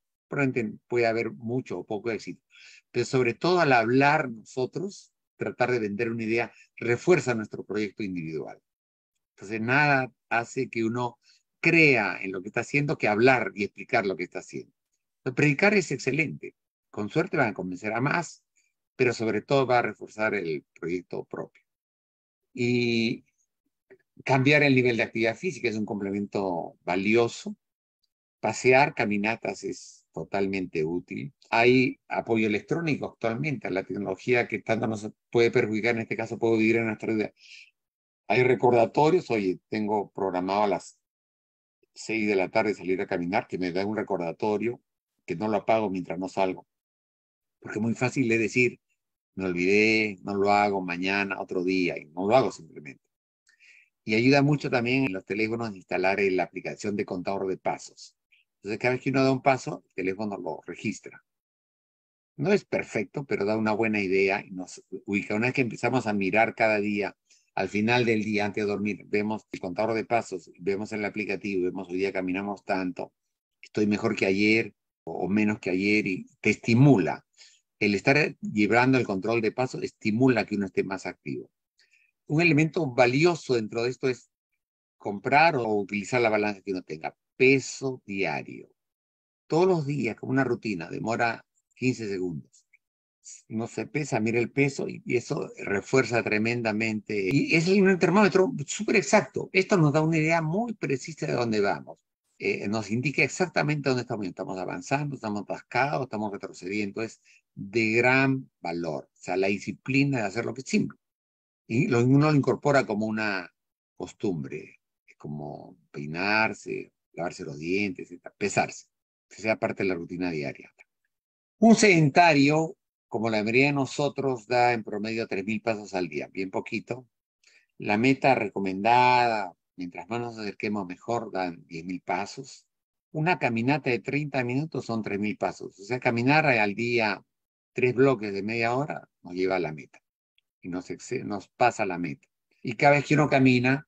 puede haber mucho o poco éxito, pero sobre todo al hablar nosotros, tratar de vender una idea, refuerza nuestro proyecto individual. Entonces nada hace que uno crea en lo que está haciendo que hablar y explicar lo que está haciendo. Entonces, predicar es excelente, con suerte van a convencer a más, pero sobre todo va a reforzar el proyecto propio. Y cambiar el nivel de actividad física es un complemento valioso. Pasear, caminatas es totalmente útil. Hay apoyo electrónico actualmente a la tecnología que tanto nos puede perjudicar, en este caso puede vivir en nuestra vida. Hay recordatorios, oye, tengo programado a las 6 de la tarde salir a caminar, que me da un recordatorio, que no lo apago mientras no salgo. Porque es muy fácil de decir, me olvidé, no lo hago, mañana, otro día, y no lo hago simplemente. Y ayuda mucho también en los teléfonos a instalar la aplicación de contador de pasos. Entonces, cada vez que uno da un paso, el teléfono lo registra. No es perfecto, pero da una buena idea y nos ubica. Una vez que empezamos a mirar cada día, al final del día, antes de dormir, vemos el contador de pasos, vemos el aplicativo, vemos hoy día caminamos tanto, estoy mejor que ayer, o menos que ayer, y te estimula. El estar llevando el control de paso estimula que uno esté más activo. Un elemento valioso dentro de esto es comprar o utilizar la balanza que uno tenga. Peso diario. Todos los días, como una rutina, demora 15 segundos. No se pesa, mira el peso y eso refuerza tremendamente. Y es un termómetro súper exacto. Esto nos da una idea muy precisa de dónde vamos. Nos indica exactamente dónde estamos. Estamos avanzando, estamos atascados, estamos retrocediendo. Es de gran valor. O sea, la disciplina de hacer lo que es simple. Y uno lo incorpora como una costumbre, como peinarse, lavarse los dientes, pesarse, que sea parte de la rutina diaria. Un sedentario, como la mayoría de nosotros, da en promedio 3.000 pasos al día, bien poquito. La meta recomendada, mientras más nos acerquemos mejor, dan 10.000 pasos. Una caminata de 30 minutos son 3.000 pasos. O sea, caminar al día 3 bloques de media hora nos lleva a la meta. Y nos pasa la meta. Y cada vez que uno camina,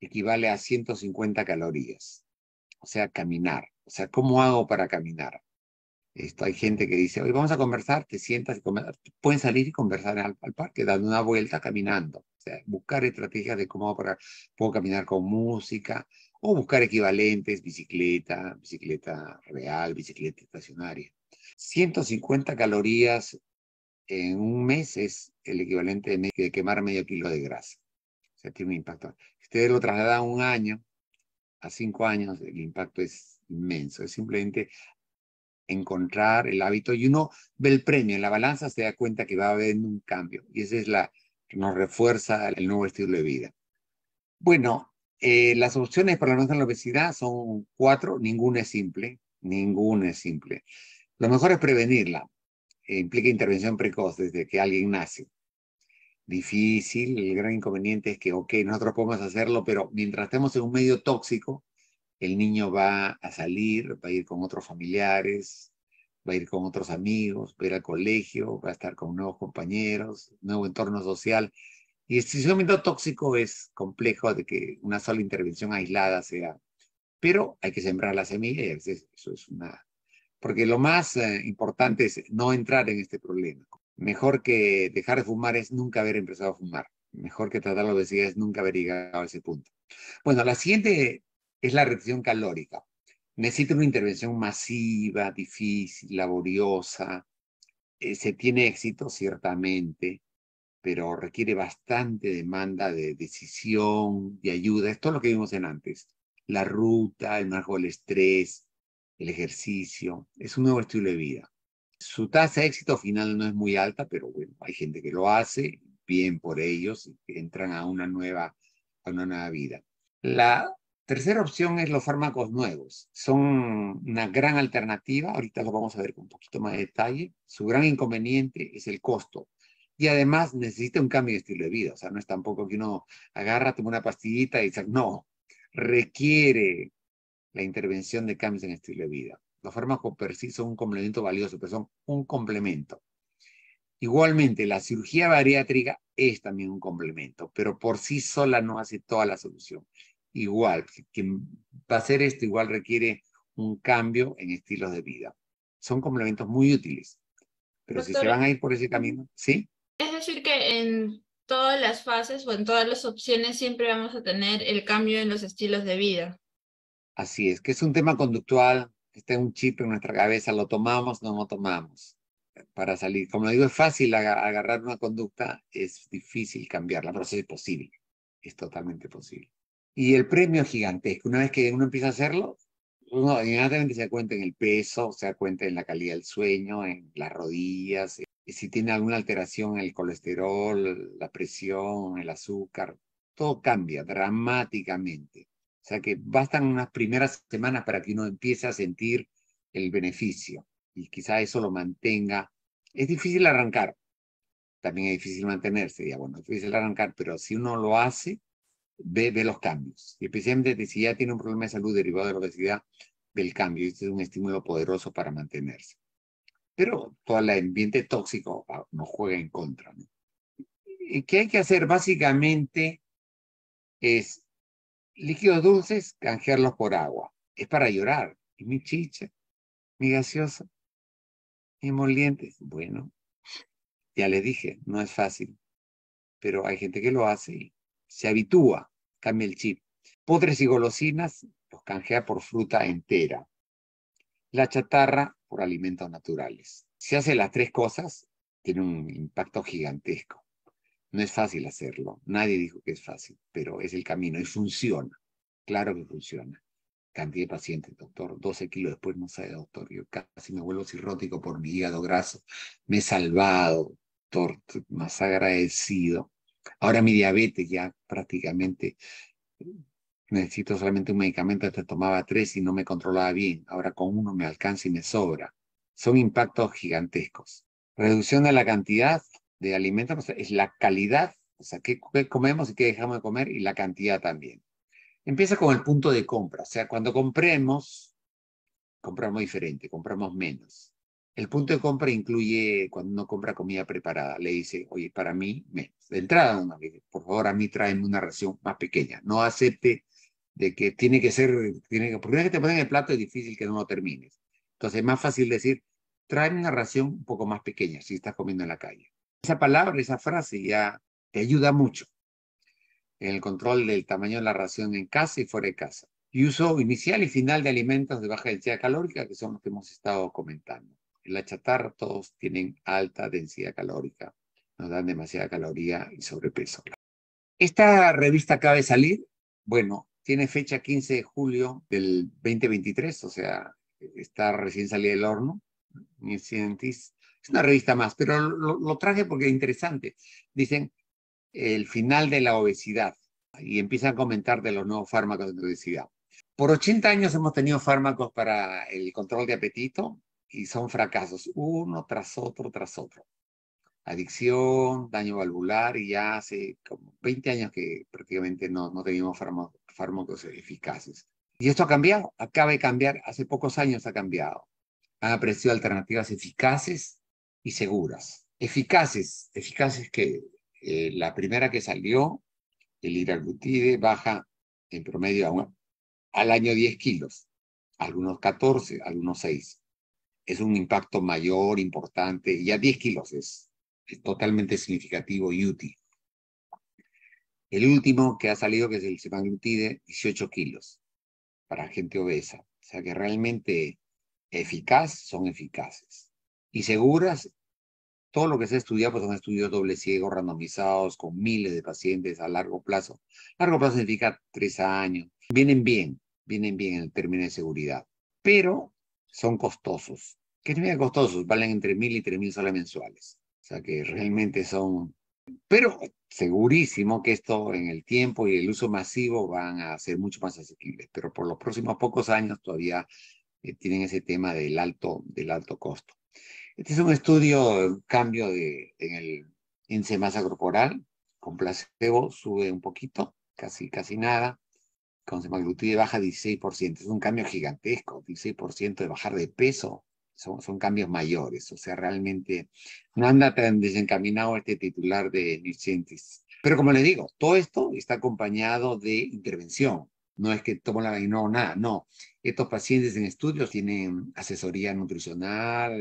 equivale a 150 calorías. O sea, caminar. O sea, ¿cómo hago para caminar? Esto, hay gente que dice, hoy vamos a conversar, te sientas y conversas. Pueden salir y conversar al parque, dando una vuelta, caminando. O sea, buscar estrategias de cómo puedo caminar con música, o buscar equivalentes, bicicleta, bicicleta real, bicicleta estacionaria. 150 calorías en un mes es el equivalente de quemar medio kilo de grasa. O sea, tiene un impacto. Si ustedes lo trasladan a un año, a 5 años, el impacto es inmenso. Es simplemente encontrar el hábito. Y uno ve el premio. En la balanza se da cuenta que va a haber un cambio. Y esa es la que nos refuerza el nuevo estilo de vida. Bueno, las opciones para la obesidad son 4. Ninguna es simple. Ninguna es simple. Lo mejor es prevenirla. Implica intervención precoz desde que alguien nace. Difícil, el gran inconveniente es que, ok, nosotros podemos hacerlo, pero mientras estemos en un medio tóxico, el niño va a salir, va a ir con otros familiares, va a ir con otros amigos, va a ir al colegio, va a estar con nuevos compañeros, nuevo entorno social. Y si es un medio tóxico, es complejo de que una sola intervención aislada sea. Pero hay que sembrar la semilla y a veces eso es una... Porque lo más importante es no entrar en este problema. Mejor que dejar de fumar es nunca haber empezado a fumar. Mejor que tratar la obesidad es nunca haber llegado a ese punto. Bueno, la siguiente es la restricción calórica. Necesita una intervención masiva, difícil, laboriosa. Se tiene éxito, ciertamente, pero requiere bastante demanda de decisión, de ayuda. Es todo lo que vimos antes. La ruta, el manejo del estrés, el ejercicio, es un nuevo estilo de vida. Su tasa de éxito final no es muy alta, pero bueno, hay gente que lo hace, bien por ellos, entran a una nueva vida. La tercera opción es los fármacos nuevos. Son una gran alternativa, ahorita lo vamos a ver con un poquito más de detalle. Su gran inconveniente es el costo. Y además necesita un cambio de estilo de vida. O sea, no es tampoco que uno agarra, toma una pastillita y dice, no, requiere la intervención de cambios en estilo de vida. Los fármacos per sí son un complemento valioso, pero son un complemento. Igualmente, la cirugía bariátrica es también un complemento, pero por sí sola no hace toda la solución. Igual, quien va a hacer esto igual requiere un cambio en estilos de vida. Son complementos muy útiles, pero doctor, si se van a ir por ese camino, ¿sí? Es decir que en todas las fases o en todas las opciones siempre vamos a tener el cambio en los estilos de vida. Así es, que es un tema conductual, está un chip en nuestra cabeza, lo tomamos, no lo tomamos. Para salir, como digo, es fácil agarrar una conducta, es difícil cambiarla, pero es posible, es totalmente posible. Y el premio es gigantesco, una vez que uno empieza a hacerlo, uno inmediatamente se da cuenta en el peso, se da cuenta en la calidad del sueño, en las rodillas, si tiene alguna alteración en el colesterol, la presión, el azúcar, todo cambia dramáticamente. O sea que bastan unas primeras semanas para que uno empiece a sentir el beneficio y quizá eso lo mantenga. Es difícil arrancar, también es difícil mantenerse, ya bueno, es difícil arrancar, pero si uno lo hace, ve los cambios. Y especialmente si ya tiene un problema de salud derivado de la obesidad, ve el cambio. Este es un estímulo poderoso para mantenerse. Pero todo el ambiente tóxico nos juega en contra, ¿no? ¿Y qué hay que hacer? Básicamente es... líquidos dulces, canjearlos por agua. Es para llorar. Es mi chicha. mi gaseosa, mi emoliente. Bueno, ya les dije, no es fácil, pero hay gente que lo hace y se habitúa, cambia el chip. Postres y golosinas los canjea por fruta entera. La chatarra por alimentos naturales. Si hace las tres cosas, tiene un impacto gigantesco. No es fácil hacerlo. Nadie dijo que es fácil, pero es el camino y funciona. Claro que funciona. Cantidad de pacientes, doctor. 12 kilos después, no sabe, doctor. Yo casi me vuelvo cirrótico por mi hígado graso. Me he salvado, doctor. Más agradecido. Ahora mi diabetes ya prácticamente... Necesito solamente un medicamento, hasta tomaba 3 y no me controlaba bien. Ahora con uno me alcanza y me sobra. Son impactos gigantescos. Reducción de la cantidad de alimentos, o sea, es la calidad, o sea, qué comemos y qué dejamos de comer, y la cantidad también. Empieza con el punto de compra, o sea, cuando compremos, compramos diferente, compramos menos. El punto de compra incluye cuando uno compra comida preparada. Le dice, oye, para mí, menos. De entrada, uno le dice, por favor, a mí tráeme una ración más pequeña. No acepte de que tiene que ser, porque es que te ponen el plato, es difícil que no lo termines. Entonces, es más fácil decir, tráeme una ración un poco más pequeña si estás comiendo en la calle. Esa palabra, esa frase ya te ayuda mucho en el control del tamaño de la ración en casa y fuera de casa. Y uso inicial y final de alimentos de baja densidad calórica, que son los que hemos estado comentando. La chatarra, todos tienen alta densidad calórica, nos dan demasiada caloría y sobrepeso. Esta revista acaba de salir, bueno, tiene fecha 15 de julio del 2023, o sea, está recién salida del horno. New Scientist es una revista más, pero lo traje porque es interesante. Dicen, el final de la obesidad, y empiezan a comentar de los nuevos fármacos de obesidad. Por 80 años hemos tenido fármacos para el control de apetito, y son fracasos, uno tras otro, Adicción, daño valvular, y ya hace como 20 años que prácticamente no teníamos fármacos eficaces. Y esto ha cambiado, acaba de cambiar, hace pocos años ha cambiado. Han aparecido alternativas eficaces y seguras. Eficaces que la primera que salió, el liraglutide, baja en promedio al año 10 kilos, algunos 14, algunos 6. Es un impacto mayor, importante, y a 10 kilos es totalmente significativo y útil. El último que ha salido, que es el semaglutide, 18 kilos para gente obesa. O sea que realmente son eficaces. Y seguras, todo lo que se ha estudiado, pues son estudios doble ciego, randomizados, con miles de pacientes a largo plazo. Largo plazo significa 3 años. Vienen bien en el término de seguridad. Pero son costosos. ¿Qué significa costosos? Valen entre 1.000 y 3.000 soles mensuales. O sea que realmente son... Pero segurísimo que esto en el tiempo y el uso masivo van a ser mucho más asequibles. Pero por los próximos pocos años todavía tienen ese tema del alto costo. Este es un estudio, cambio en el índice de masa corporal. Con placebo sube un poquito, casi nada. Con semaglutide baja 16%. Es un cambio gigantesco, 16% de bajar de peso. Son cambios mayores. O sea, realmente no anda tan desencaminado este titular de New Scientist. Pero como les digo, todo esto está acompañado de intervención. No es que tomo la vacuna o nada, no. Estos pacientes en estudios tienen asesoría nutricional,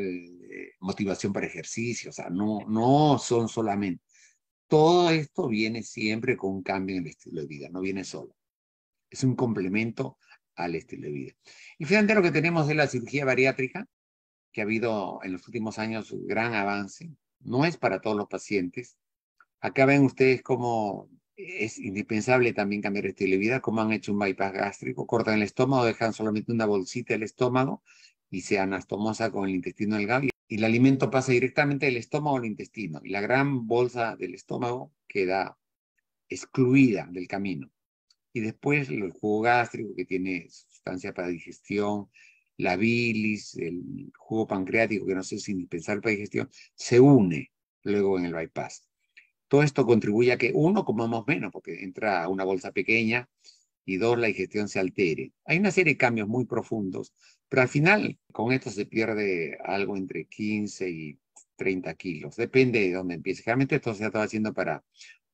motivación para ejercicio. O sea, no son solamente. Todo esto viene siempre con un cambio en el estilo de vida, no viene solo. Es un complemento al estilo de vida. Y finalmente lo que tenemos es la cirugía bariátrica, que ha habido en los últimos años un gran avance. No es para todos los pacientes. Acá ven ustedes cómo es indispensable también cambiar el estilo de vida, cómo han hecho un bypass gástrico, cortan el estómago, dejan solamente una bolsita del estómago y se anastomosa con el intestino delgado. Y el alimento pasa directamente del estómago al intestino. Y la gran bolsa del estómago queda excluida del camino. Y después el jugo gástrico, que tiene sustancia para digestión, la bilis, el jugo pancreático, que no sé si es indispensable para digestión, se une luego en el bypass. Todo esto contribuye a que, uno, comamos menos, porque entra una bolsa pequeña, y dos, la digestión se altere. Hay una serie de cambios muy profundos, pero al final con esto se pierde algo entre 15 y 30 kilos. Depende de dónde empiece. Realmente esto se está haciendo para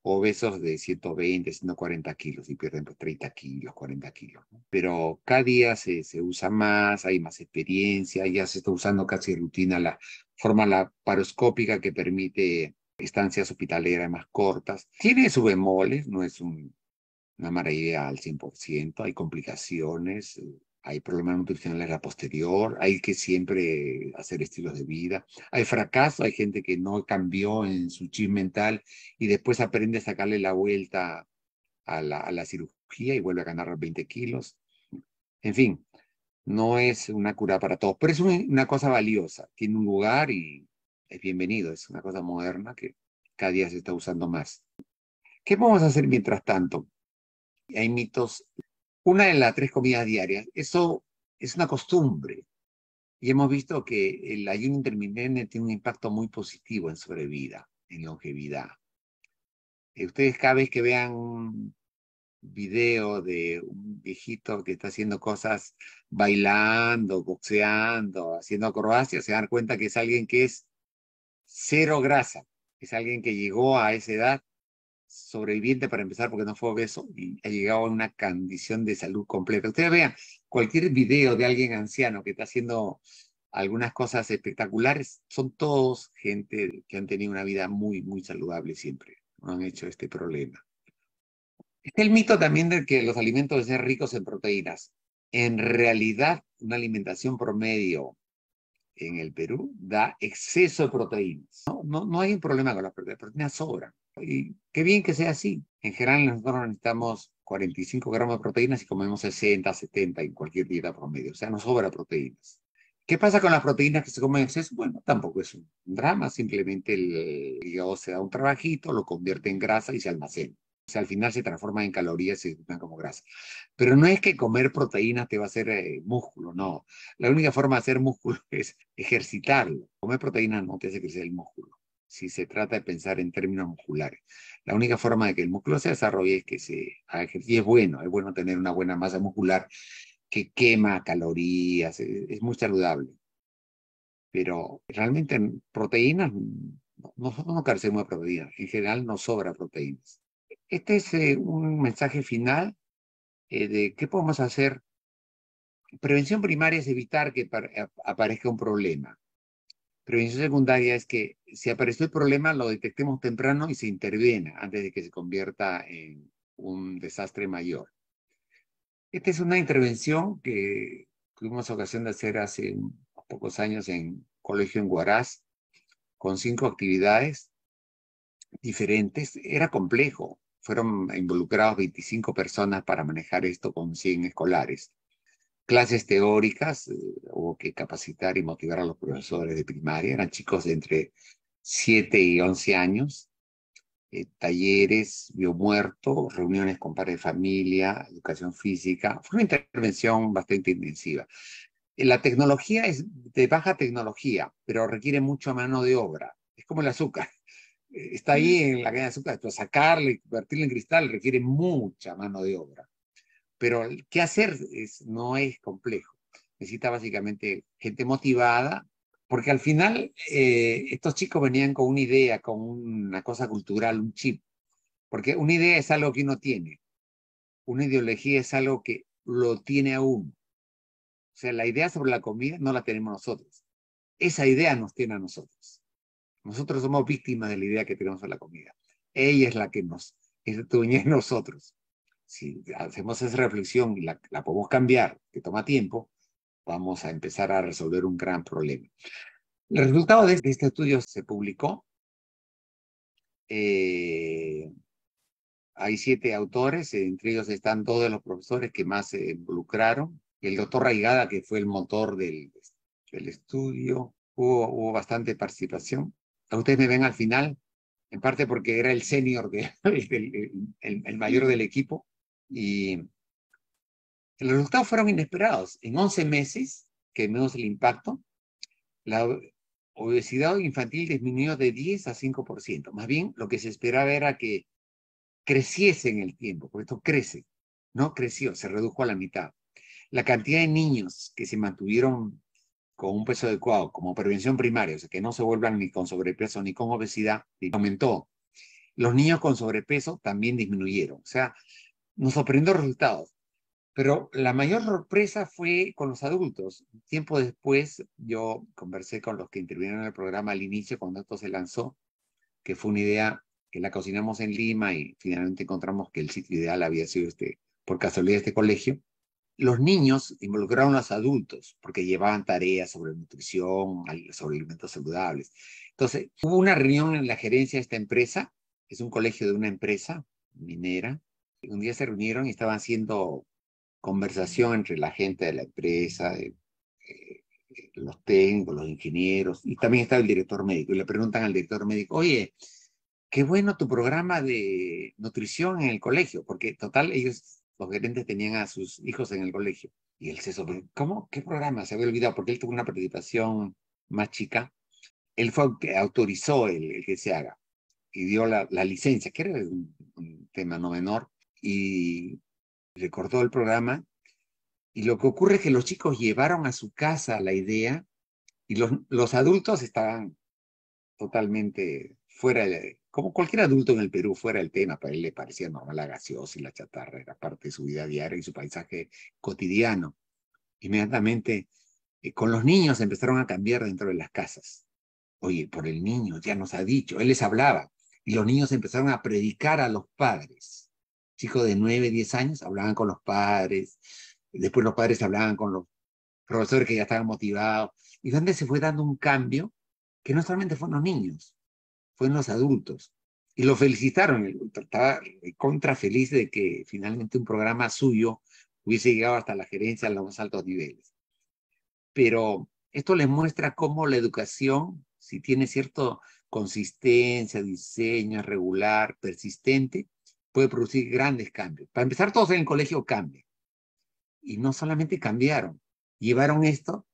obesos de 120, 140 kilos y pierden pues, 30 kilos, 40 kilos, ¿no? Pero cada día se usa más, hay más experiencia, ya se está usando casi rutina la forma laparoscópica que permite estancias hospitaleras más cortas. Tiene sus bemoles, no es una maravilla al 100%, hay complicaciones, hay problemas nutricionales a la posterior, hay que siempre hacer estilos de vida, hay fracaso, hay gente que no cambió en su chip mental y después aprende a sacarle la vuelta a la cirugía y vuelve a ganar 20 kilos. En fin, no es una cura para todos, pero es una cosa valiosa, tiene un lugar y es bienvenido, es una cosa moderna que cada día se está usando más. ¿Qué vamos a hacer mientras tanto? Hay mitos. Una de las 3 comidas diarias, eso es una costumbre. Y hemos visto que el ayuno intermitente tiene un impacto muy positivo en sobrevida, en longevidad. Ustedes cada vez que vean un video de un viejito que está haciendo cosas, bailando, boxeando, haciendo acrobacias, se dan cuenta que es alguien que es cero grasa. Es alguien que llegó a esa edad sobreviviente para empezar porque no fue obeso y ha llegado a una condición de salud completa. Ustedes vean cualquier video de alguien anciano que está haciendo algunas cosas espectaculares, son todos gente que han tenido una vida muy, muy saludable siempre. No han hecho este problema. Está el mito también de que los alimentos deben ser ricos en proteínas. En realidad, una alimentación promedio en el Perú da exceso de proteínas. No hay un problema con las proteínas. Las proteínas sobran. Y qué bien que sea así. En general nosotros necesitamos 45 gramos de proteínas y comemos 60, 70 en cualquier dieta promedio. O sea, nos sobra proteínas. ¿Qué pasa con las proteínas que se comen en exceso? Bueno, tampoco es un drama. Simplemente el hígado se da un trabajito, lo convierte en grasa y se almacena. O sea, al final se transforma en calorías y se usan como grasa. Pero no es que comer proteínas te va a hacer músculo, no. La única forma de hacer músculo es ejercitarlo. Comer proteínas no te hace crecer el músculo. Si se trata de pensar en términos musculares. La única forma de que el músculo se desarrolle es que se haga ejercicio. Y es bueno tener una buena masa muscular que quema calorías, es muy saludable. Pero realmente proteínas, nosotros no carecemos de proteínas, en general nos sobra proteínas. Este es un mensaje final de qué podemos hacer. Prevención primaria es evitar que aparezca un problema. Prevención secundaria es que si apareció el problema lo detectemos temprano y se interviene antes de que se convierta en un desastre mayor. Esta es una intervención que tuvimos ocasión de hacer hace unos pocos años en un colegio en Huaraz, con 5 actividades diferentes. Era complejo. Fueron involucrados 25 personas para manejar esto con 100 escolares. Clases teóricas, hubo que capacitar y motivar a los profesores de primaria, eran chicos de entre 7 y 11 años, talleres, biomuerto, reuniones con padres de familia, educación física, fue una intervención bastante intensiva. La tecnología es de baja tecnología, pero requiere mucha mano de obra, es como el azúcar, está ahí en la caña de azúcar, pero sacarla y convertirla en cristal requiere mucha mano de obra. Pero qué hacer no es complejo. Necesita básicamente gente motivada, porque al final estos chicos venían con una idea, con una cosa cultural, un chip. Porque una idea es algo que uno tiene. Una ideología es algo que lo tiene a uno. O sea, la idea sobre la comida no la tenemos nosotros. Esa idea nos tiene a nosotros. Nosotros somos víctimas de la idea que tenemos sobre la comida. Ella es la que nos dueña de nosotros. Si hacemos esa reflexión y la podemos cambiar, que toma tiempo, vamos a empezar a resolver un gran problema. El resultado de este estudio se publicó. Hay 7 autores, entre ellos están 2 de los profesores que más se involucraron. El doctor Raigada, que fue el motor del estudio, hubo bastante participación. Ustedes me ven al final, en parte porque era el senior, el mayor del equipo. Y los resultados fueron inesperados. En 11 meses, que menos el impacto, la obesidad infantil disminuyó de 10 a 5%. Más bien, lo que se esperaba era que creciese en el tiempo, porque esto crece. No creció, se redujo a la mitad. La cantidad de niños que se mantuvieron con un peso adecuado como prevención primaria, o sea, que no se vuelvan ni con sobrepeso ni con obesidad, aumentó. Los niños con sobrepeso también disminuyeron. O sea, nos sorprendió resultados. Pero la mayor sorpresa fue con los adultos. Tiempo después, yo conversé con los que intervinieron en el programa al inicio, cuando esto se lanzó, que fue una idea que la cocinamos en Lima y finalmente encontramos que el sitio ideal había sido por casualidad este colegio. Los niños involucraron a los adultos porque llevaban tareas sobre nutrición, sobre alimentos saludables. Entonces, hubo una reunión en la gerencia de esta empresa, es un colegio de una empresa minera. Un día se reunieron y estaban haciendo conversación entre la gente de la empresa, los técnicos, los ingenieros, y también estaba el director médico. Y le preguntan al director médico, oye, qué bueno tu programa de nutrición en el colegio, porque total ellos... Los gerentes tenían a sus hijos en el colegio. Y él se sorprendió. ¿Cómo? ¿Qué programa? Se había olvidado, porque él tuvo una participación más chica. Él fue el que autorizó el que se haga. Y dio la licencia, que era un tema no menor. Y recordó el programa. Y lo que ocurre es que los chicos llevaron a su casa la idea. Y los adultos estaban totalmente fuera de... Como cualquier adulto en el Perú, fuera del tema, para él le parecía normal la gaseosa y la chatarra, era parte de su vida diaria y su paisaje cotidiano. Inmediatamente, con los niños empezaron a cambiar dentro de las casas. Oye, por el niño, ya nos ha dicho, él les hablaba. Y los niños empezaron a predicar a los padres. Chicos de 9, 10 años hablaban con los padres. Después los padres hablaban con los profesores que ya estaban motivados. Y donde se fue dando un cambio que no solamente fueron los niños, fue en los adultos, y lo felicitaron. Estaba contra feliz de que finalmente un programa suyo hubiese llegado hasta la gerencia a los más altos niveles. Pero esto les muestra cómo la educación, si tiene cierta consistencia, diseño regular, persistente, puede producir grandes cambios. Para empezar, todos en el colegio cambian. Y no solamente cambiaron, llevaron esto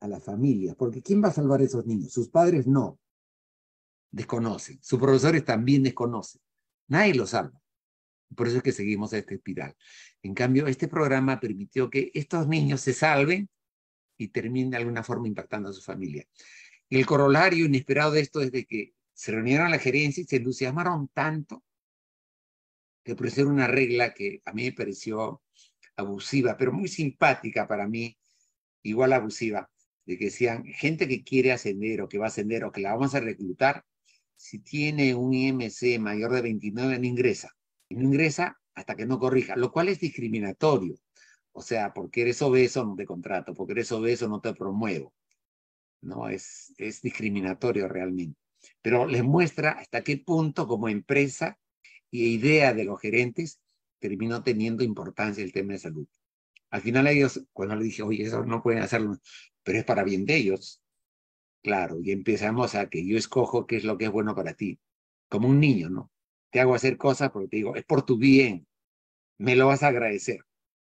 a la familia, porque ¿quién va a salvar a esos niños? Sus padres no. Desconocen, sus profesores también desconocen, nadie los salva. Por eso es que seguimos a esta espiral. En cambio, este programa permitió que estos niños se salven y terminen de alguna forma impactando a su familia. El corolario inesperado de esto es de que se reunieron a la gerencia y se entusiasmaron tanto que pusieron una regla que a mí me pareció abusiva, pero muy simpática para mí, igual abusiva, de que decían, gente que quiere ascender o que va a ascender o que la vamos a reclutar, si tiene un IMC mayor de 29, no ingresa. Y no ingresa hasta que no corrija, lo cual es discriminatorio. O sea, porque eres obeso no te contrato, porque eres obeso no te promuevo. No, es discriminatorio realmente. Pero les muestra hasta qué punto como empresa y idea de los gerentes terminó teniendo importancia el tema de salud. Al final ellos, cuando les dije, oye, eso no pueden hacerlo, pero es para bien de ellos. Claro, y empezamos a que yo escojo qué es lo que es bueno para ti. Como un niño, ¿no? Te hago hacer cosas porque te digo, es por tu bien. Me lo vas a agradecer.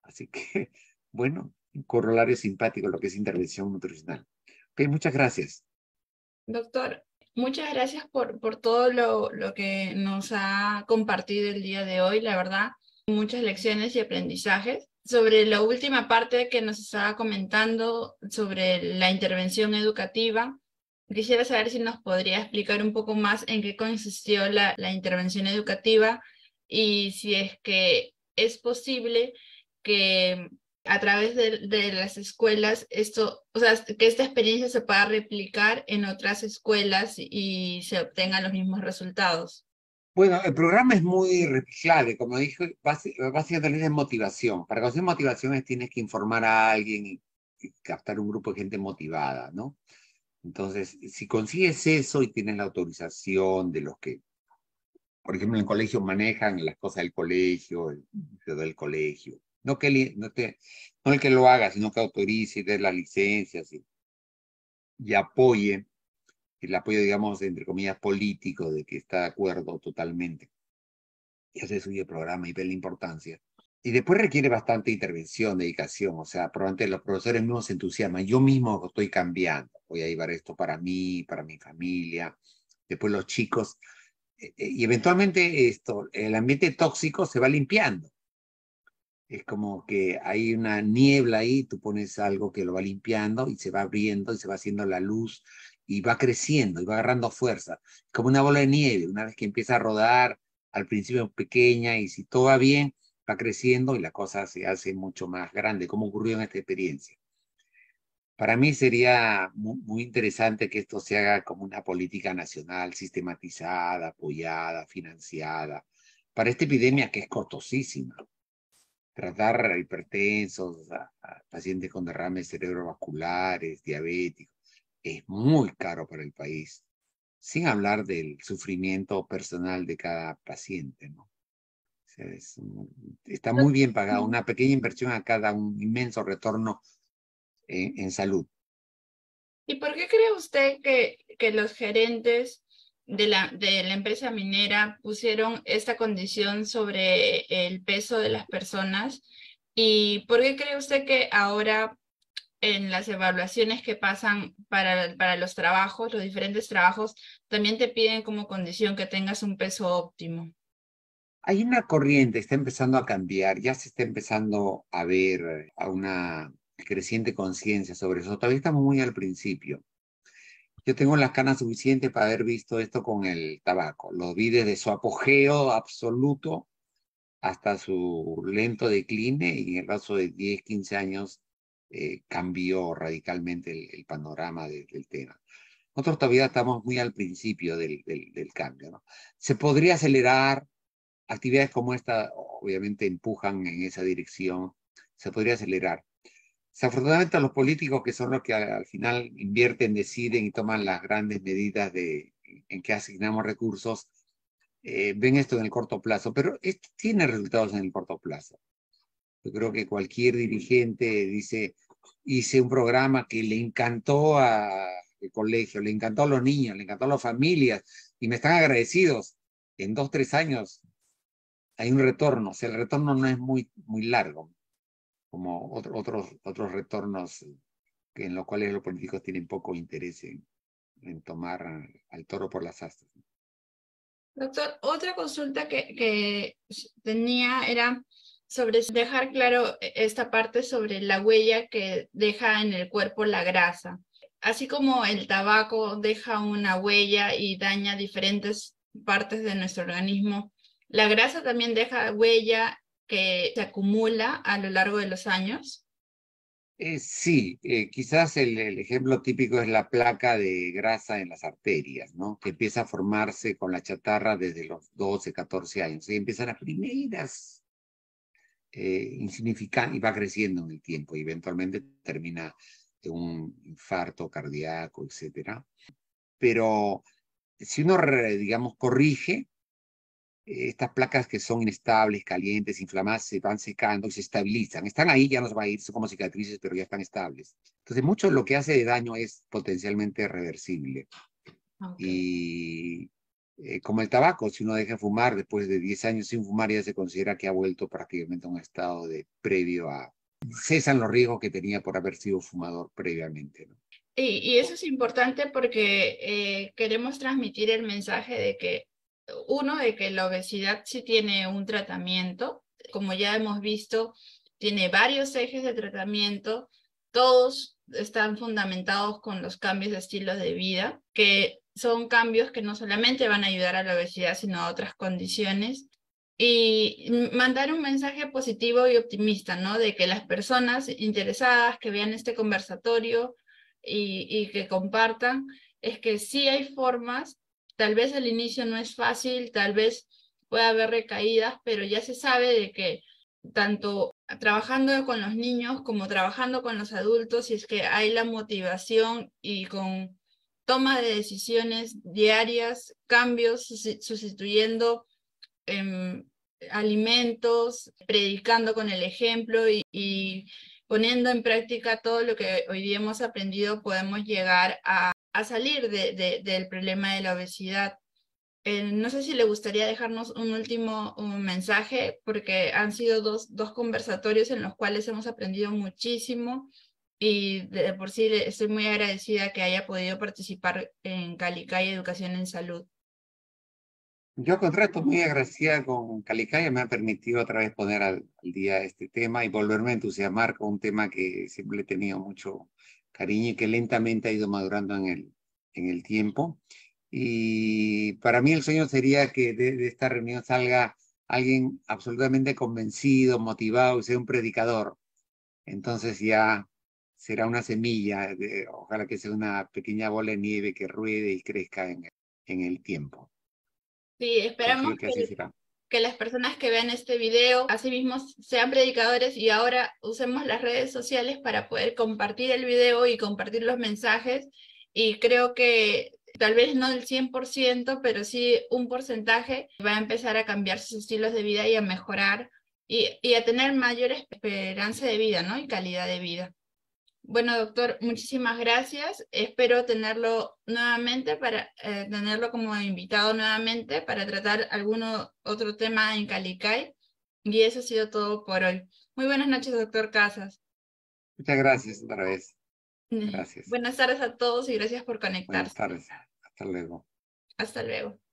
Así que, bueno, un corolario simpático lo que es intervención nutricional. Ok, muchas gracias. Doctor, muchas gracias por todo lo que nos ha compartido el día de hoy. La verdad, muchas lecciones y aprendizajes. Sobre la última parte que nos estaba comentando sobre la intervención educativa, quisiera saber si nos podría explicar un poco más en qué consistió la intervención educativa y si es que es posible que a través de las escuelas esto, o sea, que esta experiencia se pueda replicar en otras escuelas y se obtengan los mismos resultados. Bueno, el programa es muy reciclable, como dije, básicamente es motivación. Para conseguir motivaciones tienes que informar a alguien y captar un grupo de gente motivada, ¿no? Entonces, si consigues eso y tienes la autorización de los que, por ejemplo, en el colegio manejan las cosas del colegio, del colegio, no el que lo haga, sino que autorice y dé las licencias y apoye. El apoyo, digamos, entre comillas, político, de que está de acuerdo totalmente. Y hace suyo el programa y ve la importancia. Y después requiere bastante intervención, dedicación. O sea, probablemente los profesores mismos se entusiasman. Yo mismo estoy cambiando. Voy a llevar esto para mí, para mi familia. Después los chicos. Y eventualmente el ambiente tóxico se va limpiando. Es como que hay una niebla ahí, tú pones algo que lo va limpiando y se va abriendo y se va haciendo la luz. y va creciendo, y va agarrando fuerza, como una bola de nieve. Una vez que empieza a rodar, al principio pequeña, y si todo va bien, va creciendo y la cosa se hace mucho más grande, como ocurrió en esta experiencia. Para mí sería muy interesante que esto se haga como una política nacional, sistematizada, apoyada, financiada, para esta epidemia que es costosísima. Tratar a hipertensos, a pacientes con derrames cerebrovasculares, diabéticos, es muy caro para el país, sin hablar del sufrimiento personal de cada paciente, ¿no? O sea, está muy bien pagado, una pequeña inversión acá da un inmenso retorno en salud. ¿Y por qué cree usted que los gerentes de la empresa minera pusieron esta condición sobre el peso de las personas? ¿Y por qué cree usted que ahora en las evaluaciones que pasan para los trabajos, los diferentes trabajos, también te piden como condición que tengas un peso óptimo? Hay una corriente, está empezando a cambiar, ya se está empezando a ver a una creciente conciencia sobre eso. Todavía estamos muy al principio. Yo tengo las canas suficientes para haber visto esto con el tabaco. Lo vi desde su apogeo absoluto hasta su lento decline, y en el plazo de 10, 15 años cambió radicalmente el panorama del tema. Nosotros todavía estamos muy al principio del cambio, ¿no? Se podría acelerar, actividades como esta obviamente empujan en esa dirección, se podría acelerar. Desafortunadamente, los políticos, que son los que al final invierten, deciden y toman las grandes medidas en que asignamos recursos, ven esto en el corto plazo, pero esto tiene resultados en el corto plazo. Yo creo que cualquier dirigente dice, hice un programa que le encantó al colegio, le encantó a los niños, le encantó a las familias, y me están agradecidos. En 2, 3 años hay un retorno. O sea, el retorno no es muy largo, como otros retornos en los cuales los políticos tienen poco interés en tomar al toro por las astas. Doctor, otra consulta que tenía era sobre dejar claro esta parte sobre la huella que deja en el cuerpo la grasa. Así como el tabaco deja una huella y daña diferentes partes de nuestro organismo, ¿la grasa también deja huella que se acumula a lo largo de los años? Sí, quizás el ejemplo típico es la placa de grasa en las arterias, ¿no? Que empieza a formarse con la chatarra desde los 12, 14 años. Y empiezan las primeras insignificante, y va creciendo en el tiempo y eventualmente termina en un infarto cardíaco, etcétera. Pero si uno, digamos, corrige, estas placas que son inestables, calientes, inflamadas, se van secando y se estabilizan. Están ahí, ya no se va a ir, son como cicatrices, pero ya están estables. Entonces, mucho de lo que hace de daño es potencialmente reversible. Okay. Y como el tabaco, si uno deja de fumar, después de 10 años sin fumar, ya se considera que ha vuelto prácticamente a un estado de previo a... cesan los riesgos que tenía por haber sido fumador previamente, ¿no? Y eso es importante porque queremos transmitir el mensaje de que, uno, de que la obesidad sí tiene un tratamiento. Como ya hemos visto, tiene varios ejes de tratamiento. Todos están fundamentados con los cambios de estilos de vida, que son cambios que no solamente van a ayudar a la obesidad, sino a otras condiciones. Y mandar un mensaje positivo y optimista, ¿no? De que las personas interesadas que vean este conversatorio y que compartan, es que sí hay formas. Tal vez al inicio no es fácil, tal vez pueda haber recaídas, pero ya se sabe de que tanto trabajando con los niños como trabajando con los adultos, si es que hay la motivación y con toma de decisiones diarias, cambios, sustituyendo alimentos, predicando con el ejemplo y poniendo en práctica todo lo que hoy día hemos aprendido, podemos llegar a salir del problema de la obesidad. No sé si le gustaría dejarnos un último mensaje, porque han sido dos conversatorios en los cuales hemos aprendido muchísimo. Y de por sí estoy muy agradecida que haya podido participar en Qalikay Educación en Salud. Yo, al contrario, estoy muy agradecida con Qalikay. Me ha permitido otra vez poner al día este tema y volverme a entusiasmar con un tema que siempre he tenido mucho cariño y que lentamente ha ido madurando en el, en el tiempo. Y para mí el sueño sería que de esta reunión salga alguien absolutamente convencido, motivado, y sea un predicador. Entonces ya será una semilla, ojalá que sea una pequeña bola de nieve que ruede y crezca en el tiempo. Sí, esperamos que las personas que vean este video así mismo sean predicadores, y ahora usemos las redes sociales para poder compartir el video y compartir los mensajes, y creo que tal vez no del 100%, pero sí un porcentaje va a empezar a cambiar sus estilos de vida y a mejorar y a tener mayor esperanza de vida, ¿no? Y calidad de vida. Bueno, doctor, muchísimas gracias. Espero tenerlo nuevamente, para tenerlo como invitado nuevamente para tratar algún otro tema en Qalikay. Y eso ha sido todo por hoy. Muy buenas noches, doctor Casas. Muchas gracias otra vez. Gracias. Buenas tardes a todos y gracias por conectarse. Buenas tardes. Hasta luego. Hasta luego.